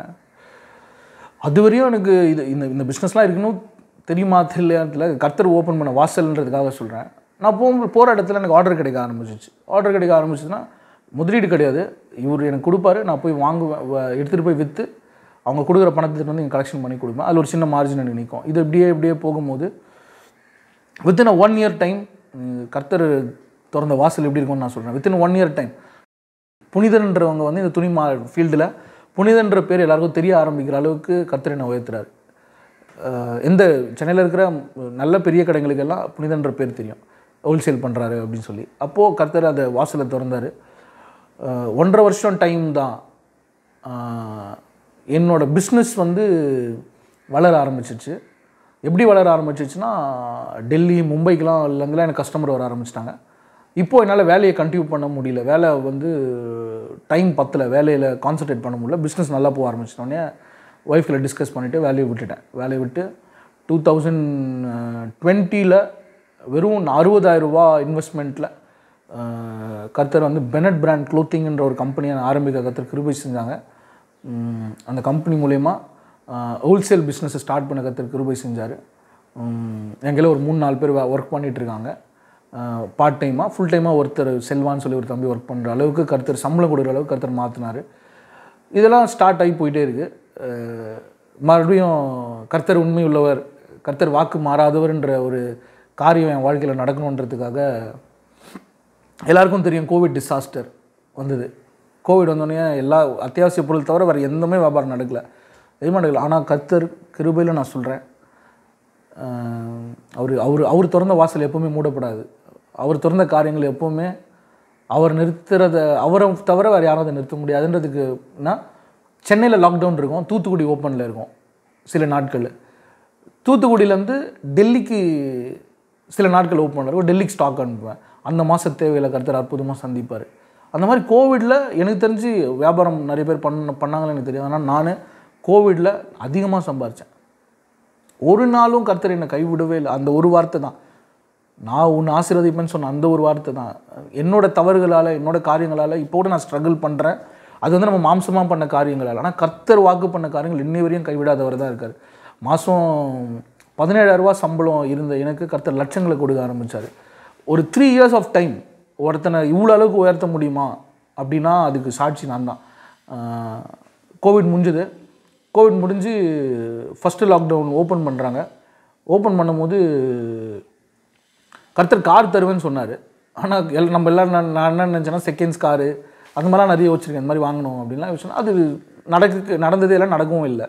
அதுவரையும் எனக்கு இந்த பிசினஸ்லாம் இருக்கணும் தெரியுமா தெரியல கர்த்தர் ஓபன் பண்ண வாசல்ன்றதுக்காக சொல்றேன் நான் போற இடத்துல எனக்கு ஆர்டர் கிடைக்க ஆரம்பிச்சுதுன்னா முதலீடு கிடையாது இவர் எனக்கு கொடுப்பாரு நான் போய் எடுத்துட்டு போய் வித்து அவங்க கொடுக்குற பணத்துக்கு வந்து நான் கலெக்ஷன் பண்ணி கொடுப்பேன் அதுல ஒரு சின்ன மார்ஜின் எனக்கு நிக்கும் இது அப்படியே போகும்போது within a 1 year time கர்த்தர் திறந்த வாசல் எப்படி இருக்கும்னு நான் சொல்றேன் within 1 year time புனிதன்றவங்க வந்து இந்த துணி ஃபீல்ட்ல புனிதன்ற பேர் எல்லாருக்கும் தெரிய ஆரம்பிக்கிற அளவுக்கு கர்த்தர் என்ன உயர்த்துறாரு இந்த சென்னையில இருக்கிற நல்ல பெரிய கடைகளுக்கு எல்லாம் புனிதன்ற பேர் தெரியும் ஹோல்சேல் பண்றாரு அப்படினு சொல்லி அப்போ கர்த்தர் அந்த வாசலை திறந்தாரு 1.5 வருஷம் டைம் தான் என்னோட பிசினஸ் வந்து வளர ஆரம்பிச்சிச்சு எப்படி வளர ஆரம்பிச்சிச்சுனா டெல்லி மும்பைக்குலாம் எல்லாம் எனக்கு கஸ்டமர் வர ஆரம்பிச்சிட்டாங்க இப்போ என்னால வேலையை கண்டினியூ பண்ண முடியல வேலை வந்து டைம் பத்தல வேலையில கான்சென்ட்ரேட் பண்ண முடியல பிசினஸ் நல்லா போக ஆரம்பிச்சனோனே வைஃப் கிட்ட டிஸ்கஸ் பண்ணிட்டு வேலையை விட்டுட்டேன் வேலையை விட்டு 2020ல வெறும் 60000 ரூபாய் இன்வெஸ்ட்மென்ட்ல கர்த்தர் வந்து பெனட் பிராண்ட் க்ளோத்திங்ன்ற ஒரு கம்பெனியை ஆரம்பிக்க கர்த்தர் கிருபை செஞ்சாங்க. அந்த கம்பெனி மூலமா ஹோல்சேல் பிஸ்னஸ் ஸ்டார்ட் பண்ண கர்த்தர் கிருபை செஞ்சார். எங்களே ஒரு 3-4 பேர் வர்க் பண்ணிட்டு இருக்காங்க. பார்ட் டைமா ஃபுல் டைமா ஒருத்தர் செல்வான்னு சொல்லி ஒரு தம்பி வர்க் பண்ற அளவுக்கு கர்த்தர் சம்பளம் கொடுக்குற அளவுக்கு கர்த்தர் மாத்தினாரு. இதெல்லாம் ஸ்டார்ட் ஆகி போயிட்டே இருக்கு. மறுபடியும் கர்த்தர் உண்மை உள்ளவர், கர்த்தர் வாக்கு மாறாதவர்ன்ற ஒரு காரியம் என் வாழ்க்கையில் நடக்கணுன்றதுக்காக எல்லாருக்கும் தெரியும் கோவிட் டிசாஸ்டர் வந்தது. கோவிட் வந்தோடனே எல்லா அத்தியாவசிய பொருள் தவிர வேறு எந்தமே வியாபாரம் நடக்கலை, எதுவுமே நடக்கலை. ஆனால் கர்த்தர் கிருபையில் நான் சொல்கிறேன், அவர் அவர் அவர் திறந்த வாசல் எப்போவுமே மூடப்படாது. அவர் திறந்த காரியங்கள் எப்போவுமே அவர் நிறுத்துறத அவரை தவிர வேறு யாரும் அதை நிறுத்த முடியாதுன்றதுக்குன்னா, சென்னையில் லாக்டவுன் இருக்கும், தூத்துக்குடி ஓப்பனில் இருக்கும் சில நாட்கள், தூத்துக்குடியிலேருந்து டெல்லிக்கு சில நாட்கள் ஓப்பன் இருக்கும், டெல்லிக்கு ஸ்டாக் அனுப்புவேன். அந்த மாத தேவையில் கருத்தர் அற்புதமாக சந்திப்பார். அந்த மாதிரி கோவிடில் எனக்கு தெரிஞ்சு வியாபாரம் நிறைய பேர் பண்ணாங்கன்னு எனக்கு தெரியும். ஆனால் நான் கோவிடில் அதிகமாக சம்பாரித்தேன். ஒரு நாளும் கர்த்தர் என்னை கைவிடவே இல்லை. அந்த ஒரு வார்த்தை தான், நான் உன்னை ஆசீர்வதிப்பேன்னு சொன்ன அந்த ஒரு வார்த்தை தான். என்னோடய தவறுகளால் என்னோடய காரியங்களால் இப்போ கூட நான் ஸ்ட்ரகிள் பண்ணுறேன், அது வந்து நம்ம மாம்சமாக பண்ண காரியங்களால். ஆனால் கர்த்தர் வாக்கு பண்ண காரியங்கள் இன்னி வரையும் கைவிடாதவர் தான் இருக்கார். மாதம் 17,000 ரூபா சம்பளம் இருந்த எனக்கு கர்த்தர் லட்சங்களை கொடுக்க ஆரம்பித்தார். ஒரு 3 years ஆஃப் டைம் ஒருத்தனை இவ்வளோ அளவுக்கு உயர்த்த முடியுமா அப்படின்னா அதுக்கு சாட்சி நான் தான். கோவிட் முடிஞ்சது. கோவிட் முடிஞ்சு ஃபஸ்ட்டு லாக்டவுன் ஓப்பன் பண்ணுறாங்க. ஓப்பன் பண்ணும்போது கர்த்தர் கார் தருவேன்னு சொன்னார். ஆனால் நம்ம எல்லோரும் நான் என்ன நினச்சேன்னா செகண்ட்ஸ் காரு அந்த மாதிரிலாம் நிறைய யோசிச்சிருக்கேன், இந்த மாதிரி வாங்கணும் அப்படின்லாம் யோசிச்சோன்னா அது நடந்தது எல்லாம் நடக்கவும் இல்லை.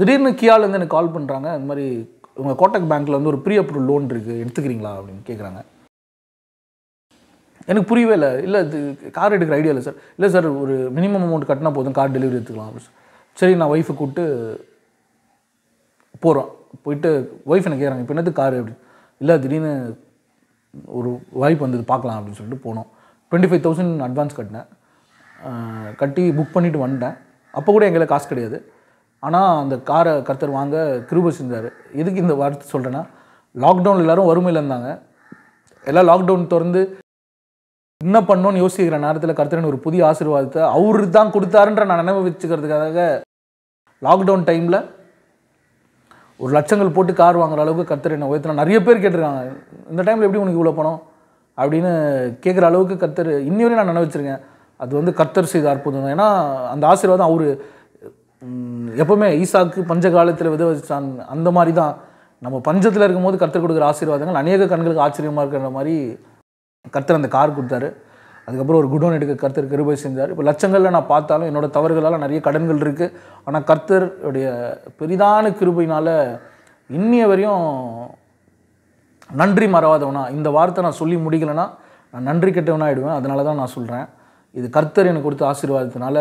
திடீர்னு கியாலேருந்து எனக்கு கால் பண்ணுறாங்க, இந்த மாதிரி உங்கள் கோட்டக் பேங்க்கில் வந்து ஒரு ப்ரீ அப்ரூவல் லோன் இருக்குது, எடுத்துக்கிறீங்களா அப்படின்னு கேட்குறாங்க. எனக்கு புரியவே இல்லை. இல்லை இது கார் எடுக்கிற ஐடியா இல்லை சார். இல்லை சார், ஒரு மினிமம் அமௌண்ட் கட்டினா போதும், கார் டெலிவரி எடுத்துக்கலாம் அப்படின்னு. சரி, நான் ஒய்ஃபை கூப்பிட்டு போகிறோம். போயிட்டு ஒய்ஃப் எனக்கு கேட்குறாங்க, இப்போ என்னது காரு அப்படின்னு. இல்லை, திடீர்னு ஒரு வாய்ப்பு வந்தது, பார்க்கலாம் அப்படின்னு சொல்லிட்டு போனோம். 25,000 அட்வான்ஸ் கட்டினேன். கட்டி புக் பண்ணிவிட்டு வந்துட்டேன். அப்போ கூட எங்களுக்கு காசு கிடையாது. ஆனால் அந்த காரை கர்த்தர் வாங்க கிருபை செஞ்சார். எதுக்கு இந்த வார்த்தை சொல்கிறேன்னா, லாக்டவுன் எல்லோரும் வறுமையில் இருந்தாங்க. எல்லாம் லாக்டவுன் திறந்து என்ன பண்ணோன்னு யோசிக்கிற நேரத்தில் கர்த்தரின் ஒரு புதிய ஆசீர்வாதத்தை அவரு தான் கொடுத்தாருன்ற நான் நினைவு வச்சுக்கிறதுக்காக லாக்டவுன் டைமில் ஒரு லட்சங்கள் போட்டு கார் வாங்குற அளவுக்கு கர்த்தர் என்ன உயர்த்தினா. நிறைய பேர் கேட்டிருக்காங்க, இந்த டைமில் எப்படி உனக்கு இவ்வளோ பணம் அப்படின்னு கேட்குற அளவுக்கு கர்த்தர் இன்னி வரையும் நான் நினைவச்சிருக்கேன். அது வந்து கர்த்தர் செய்த அற்புதம் தான். ஏன்னா அந்த ஆசீர்வாதம் அவர் எப்போவுமே ஈசாக்கு பஞ்ச காலத்தில் வித வச்சான், அந்த மாதிரி தான் நம்ம பஞ்சத்தில் இருக்கும்போது கர்த்தர் கொடுக்குற ஆசீர்வாதங்கள் அநேக கண்களுக்கு ஆச்சரியமாக இருக்கிற மாதிரி கர்த்தர் அந்த கார் கொடுத்தாரு. அதுக்கப்புறம் ஒரு குடோன் எடுக்க கர்த்தர் கிருபை செஞ்சார். இப்போ லட்சங்களில் நான் பார்த்தாலும் என்னோடய தவறுகளால் நிறைய கடன்கள் இருக்குது. ஆனால் கர்த்தருடைய பெரிதான கிருபையினால் இன்னிய வரையும் நன்றி மறவாதவனா, இந்த வார்த்தை நான் சொல்லி முடிக்கலைன்னா நான் நன்றி கெட்டவனாக ஆகிடுவேன். அதனால தான் நான் சொல்கிறேன், இது கர்த்தர் எனக்கு கொடுத்த ஆசீர்வாதத்தினால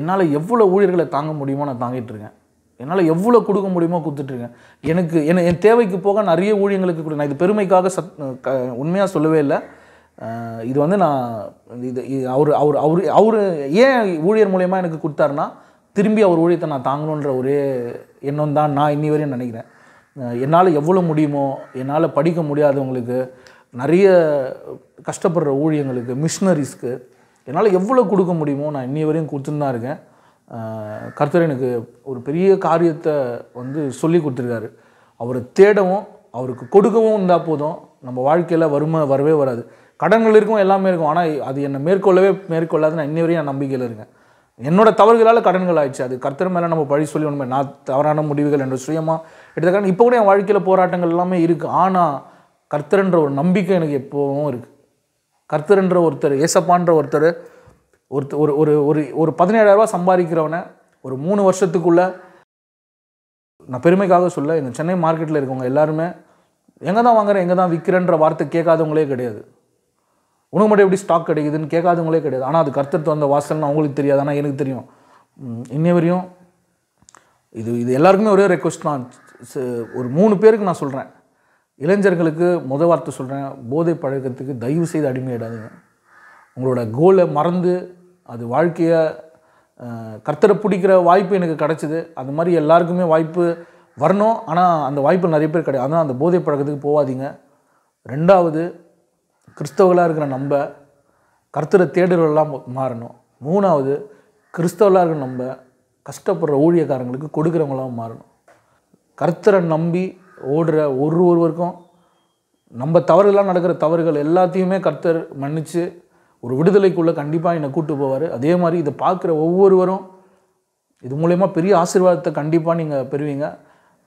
என்னால் எவ்வளோ ஊழியர்களை தாங்க முடியுமோ நான் தாங்கிட்டு இருக்கேன். என்னால் எவ்வளோ கொடுக்க முடியுமோ கொடுத்துட்ருக்கேன். எனக்கு என் தேவைக்கு போக நிறைய ஊழியர்களுக்கு கொடு. நான் இது பெருமைக்காக உண்மையாக சொல்லவே இல்லை. இது வந்து நான் இது அவர் அவர் அவர் அவர் ஏன் ஊழியர் மூலயமா எனக்கு கொடுத்தாருன்னா, திரும்பி அவர் ஊழியத்தை நான் தாங்கணுன்ற ஒரே எண்ணம் தான் நான் இன்னி வரையும் நினைக்கிறேன். என்னால் எவ்வளோ முடியுமோ, என்னால் படிக்க முடியாதவங்களுக்கு, நிறைய கஷ்டப்படுற ஊழியங்களுக்கு, மிஷினரிஸ்க்கு என்னால் எவ்வளோ கொடுக்க முடியுமோ நான் இன்னி வரையும் கொடுத்துன்னு தான் இருக்கேன். கர்த்தர் எனக்கு ஒரு பெரிய காரியத்தை வந்து சொல்லி கொடுத்துருக்காரு. அவரை தேடவும் அவருக்கு கொடுக்கவும் இருந்தால் போதும், நம்ம வாழ்க்கையில் வறுமை வரவே வராது. கடன்கள் இருக்கும், எல்லாமே இருக்கும், ஆனால் அது என்னை மேற்கொள்ளாது. நான் இன்னி வரையும் என் நம்பிக்கையில் இருக்கேன். என்னோடய தவறுகளால் கடன்கள் ஆயிடுச்சு, அது கர்த்தர் மேலே நம்ம பழி சொல்லி ஒன்றுமே நான் தவறான முடிவுகள் என்று சுயமாக எடுத்துக்கான. இப்போ கூட என் வாழ்க்கையில் போராட்டங்கள் எல்லாமே இருக்குது. ஆனால் கர்த்தர்ன்ற ஒரு நம்பிக்கை எனக்கு எப்போவும் இருக்குது. கர்த்தர்ன்ற ஒருத்தர், ஏசப்பான்ற ஒருத்தர், ஒரு ஒரு ஒரு ஒரு 17,000 ரூபா சம்பாதிக்கிறவனை ஒரு 3 வருஷத்துக்குள்ளே, நான் பெருமைக்காக சொல்ல, எங்கள் சென்னை மார்க்கெட்டில் இருக்கவங்க எல்லாருமே எங்கே தான் வாங்குறேன் எங்கே தான் விற்கிறேன்ற வார்த்தை கேட்காதவங்களே கிடையாது. உனக்கு மட்டும் எப்படி ஸ்டாக் கிடைக்குதுன்னு கேட்காதவங்களே கிடையாது. ஆனால் அது கர்த்தர் திறந்த வாசல்னு அவங்களுக்கு தெரியாது, ஆனால் எனக்கு தெரியும். இன்ன வரையும் இது இது எல்லாருக்குமே ஒரே ரெக்வஸ்ட் தான். ஒரு 3 பேருக்கு நான் சொல்கிறேன், இளைஞர்களுக்கு முத வார்த்தை சொல்கிறேன், போதை பழக்கத்துக்கு தயவு செய்து அடிமையிடாதீங்க. உங்களோட கோலை மறந்து அது வாழ்க்கையை கர்த்தரை பிடிக்கிற வாய்ப்பு எனக்கு கிடச்சிது. அந்த மாதிரி எல்லாருக்குமே வாய்ப்பு வரணும், ஆனால் அந்த வாய்ப்பு நிறைய பேர் கிடையாது. அதனால் அந்த போதை பழக்கத்துக்கு போகாதீங்க. 2வது, கிறிஸ்தவர்களாக இருக்கிற நம்ம கர்த்தரை தேடுறவர்களாக மாறணும். மூணாவது, கிறிஸ்தவர்களாக இருக்கிற நம்ம கஷ்டப்படுற ஊழியக்காரங்களுக்கு கொடுக்குறவங்களாக மாறணும். கர்த்தரை நம்பி ஓடுற ஒருவருக்கும் நம்ம தவறுகளாக நடக்கிற தவறுகள் எல்லாத்தையுமே கர்த்தர் மன்னித்து ஒரு விடுதலைக்குள்ளே கண்டிப்பாக என்னை கூட்டு போவார். அதே மாதிரி இதை பார்க்குற ஒவ்வொருவரும் இது மூலயமா பெரிய ஆசீர்வாதத்தை கண்டிப்பாக நீங்கள் பெறுவீங்க.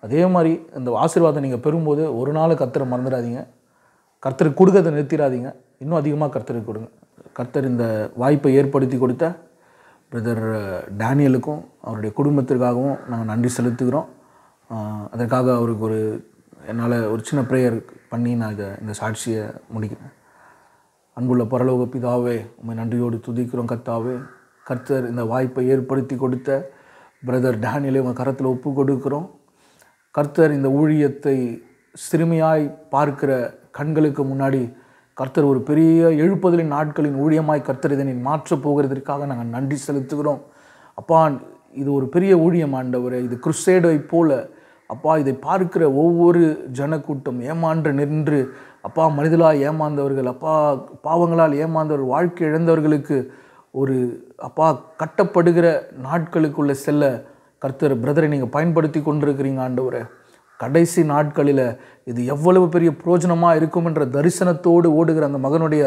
அதே மாதிரி இந்த ஆசீர்வாதத்தை நீங்கள் பெறும்போது ஒரு நாள் கர்த்தரை மறந்துடாதீங்க, கர்த்தருக்கு கொடுக்கறதை நிறுத்திடாதீங்க, இன்னும் அதிகமாக கர்த்தருக்கு கொடுங்க. கர்த்தர் இந்த வாய்ப்பை ஏற்படுத்தி கொடுத்த பிரதர் டேனியலுக்கும் அவருடைய குடும்பத்திற்காகவும் நாங்கள் நன்றி செலுத்துகிறோம். அதற்காக அவருக்கு என்னால் ஒரு சின்ன ப்ரேயர் பண்ணி நான் இந்த சாட்சியை முடிக்கிறேன். அன்புள்ள பரலோக பிதாவே, உம்மை நன்றியோடு துதிக்கிறோம் கர்த்தாவே. கர்த்தர் இந்த வாய்ப்பை ஏற்படுத்தி கொடுத்த பிரதர் டேனியலை உங்கள் கரத்தில் ஒப்பு கொடுக்கிறோம். கர்த்தர் இந்த ஊழியத்தை சிறுமியாய் பார்க்கிற கண்களுக்கு முன்னாடி கர்த்தர் ஒரு பெரிய எழுப்புதலின் நாட்களின் ஊழியமாய் கர்த்தர் இதனை மாற்றப் போகிறதற்காக நாங்கள் நன்றி செலுத்துகிறோம். அப்பா, இது ஒரு பெரிய ஊழியம் ஆண்டவரே, இது குருசேடை போல அப்பா. இதை பார்க்கிற ஒவ்வொரு ஜனக்கூட்டம் ஏமான்று நின்று அப்பா, மனிதலால் ஏமாந்தவர்கள் அப்பா, பாவங்களால் ஏமாந்தவர்கள், வாழ்க்கை இழந்தவர்களுக்கு ஒரு அப்பா கட்டப்படுகிற நாட்களுக்குள்ளே செல்ல கர்த்தர் பிரதரை நீங்கள் பயன்படுத்தி கொண்டிருக்கிறீங்க ஆண்டவரே. கடைசி நாட்களில் இது எவ்வளவு பெரிய பிரயோஜனமாக இருக்கும் என்ற தரிசனத்தோடு ஓடுகிற அந்த மகனுடைய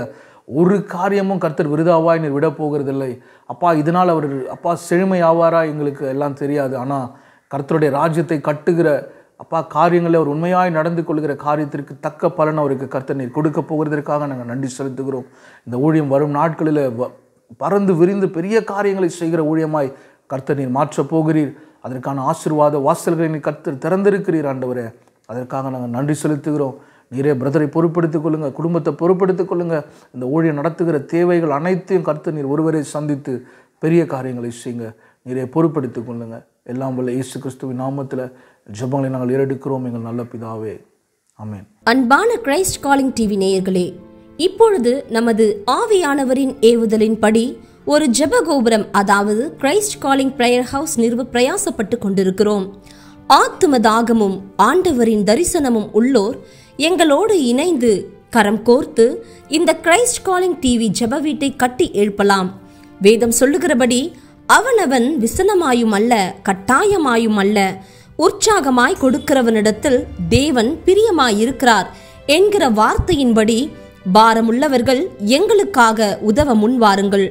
ஒரு காரியமும் கர்த்தர் விருதாவாய் நீர் விட போகிறதில்லை அப்பா. இதனால் அவர் அப்பா செழுமை ஆவாரா எங்களுக்கு எல்லாம் தெரியாது. ஆனால் கர்த்தருடைய ராஜ்யத்தை கட்டுகிற அப்பா காரியங்களில் அவர் உண்மையாய் நடந்து கொள்கிற காரியத்திற்கு தக்க பலன் அவருக்கு கர்த்தர் நீர் கொடுக்க போகிறதற்காக நாங்கள் நன்றி செலுத்துகிறோம். இந்த ஊழியம் வரும் நாட்களில் பறந்து விரிந்து பெரிய காரியங்களை செய்கிற ஊழியமாய் கர்த்தர் நீர் மாற்றப் போகிறீர். அதற்கான ஆசீர்வாத வாசல்களை நீ கர்த்தர் திறந்திருக்கிறீர் ஆண்டவரே. அதற்காக நாங்கள் நன்றி செலுத்துகிறோம். நீரே பிரதரை பொறுப்படுத்திக் கொள்ளுங்கள், குடும்பத்தை பொறுப்படுத்திக் கொள்ளுங்கள். இந்த ஊழியம் நடத்துகிற தேவைகள் அனைத்தையும் கர்த்தர் நீர் ஒருவரை சந்தித்து பெரிய காரியங்களை செய்யுங்க. நீரே பொறுப்படுத்திக் கொள்ளுங்கள். எல்லாம் வல்ல இயேசு கிறிஸ்துவின் நாமத்தில் ஜெபங்களை நாங்கள் ஏறெடுக்கிறோம் எங்கள் நல்ல பிதாவே, ஆமென். அன்பான கிரைஸ்ட் காலிங் டிவி நேயர்களே, இப்பொழுது நமது ஆவியானவரின் ஏவுதலின்படி ஒரு ஜெப கோபுரம், அதாவது கிரைஸ்ட் காலிங் பிரேயர் ஹவுஸ் நிறுவ பிரயாசப்பட்டு கொண்டிருக்கிறோம். ஆத்தும தாகமும் ஆண்டவரின் தரிசனமும் உள்ளோர் எங்களோடு இணைந்து கரம் கோர்த்து இந்த கிரைஸ்ட் காலிங் டிவி ஜெப வீட்டை கட்டி எழுப்பலாம். வேதம் சொல்லுகிறபடி அவனவன் விசனமாயும் அல்ல, கட்டாயமாயும் அல்ல, உற்சாகமாய் கொடுக்கிறவனிடத்தில் தேவன் பிரியமாயிருக்கிறார் என்கிற வார்த்தையின்படி பாரமுள்ளவர்கள் எங்களுக்காக உதவ முன்வாருங்கள்.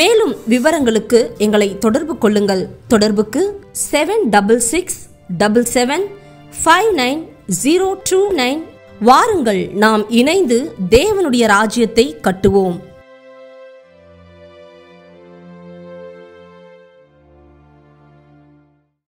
மேலும் விவரங்களுக்கு எங்களை தொடர்பு கொள்ளுங்கள். தொடர்புக்கு 7667759029. வாருங்கள் நாம் இணைந்து தேவனுடைய ராஜ்யத்தை கட்டுவோம்.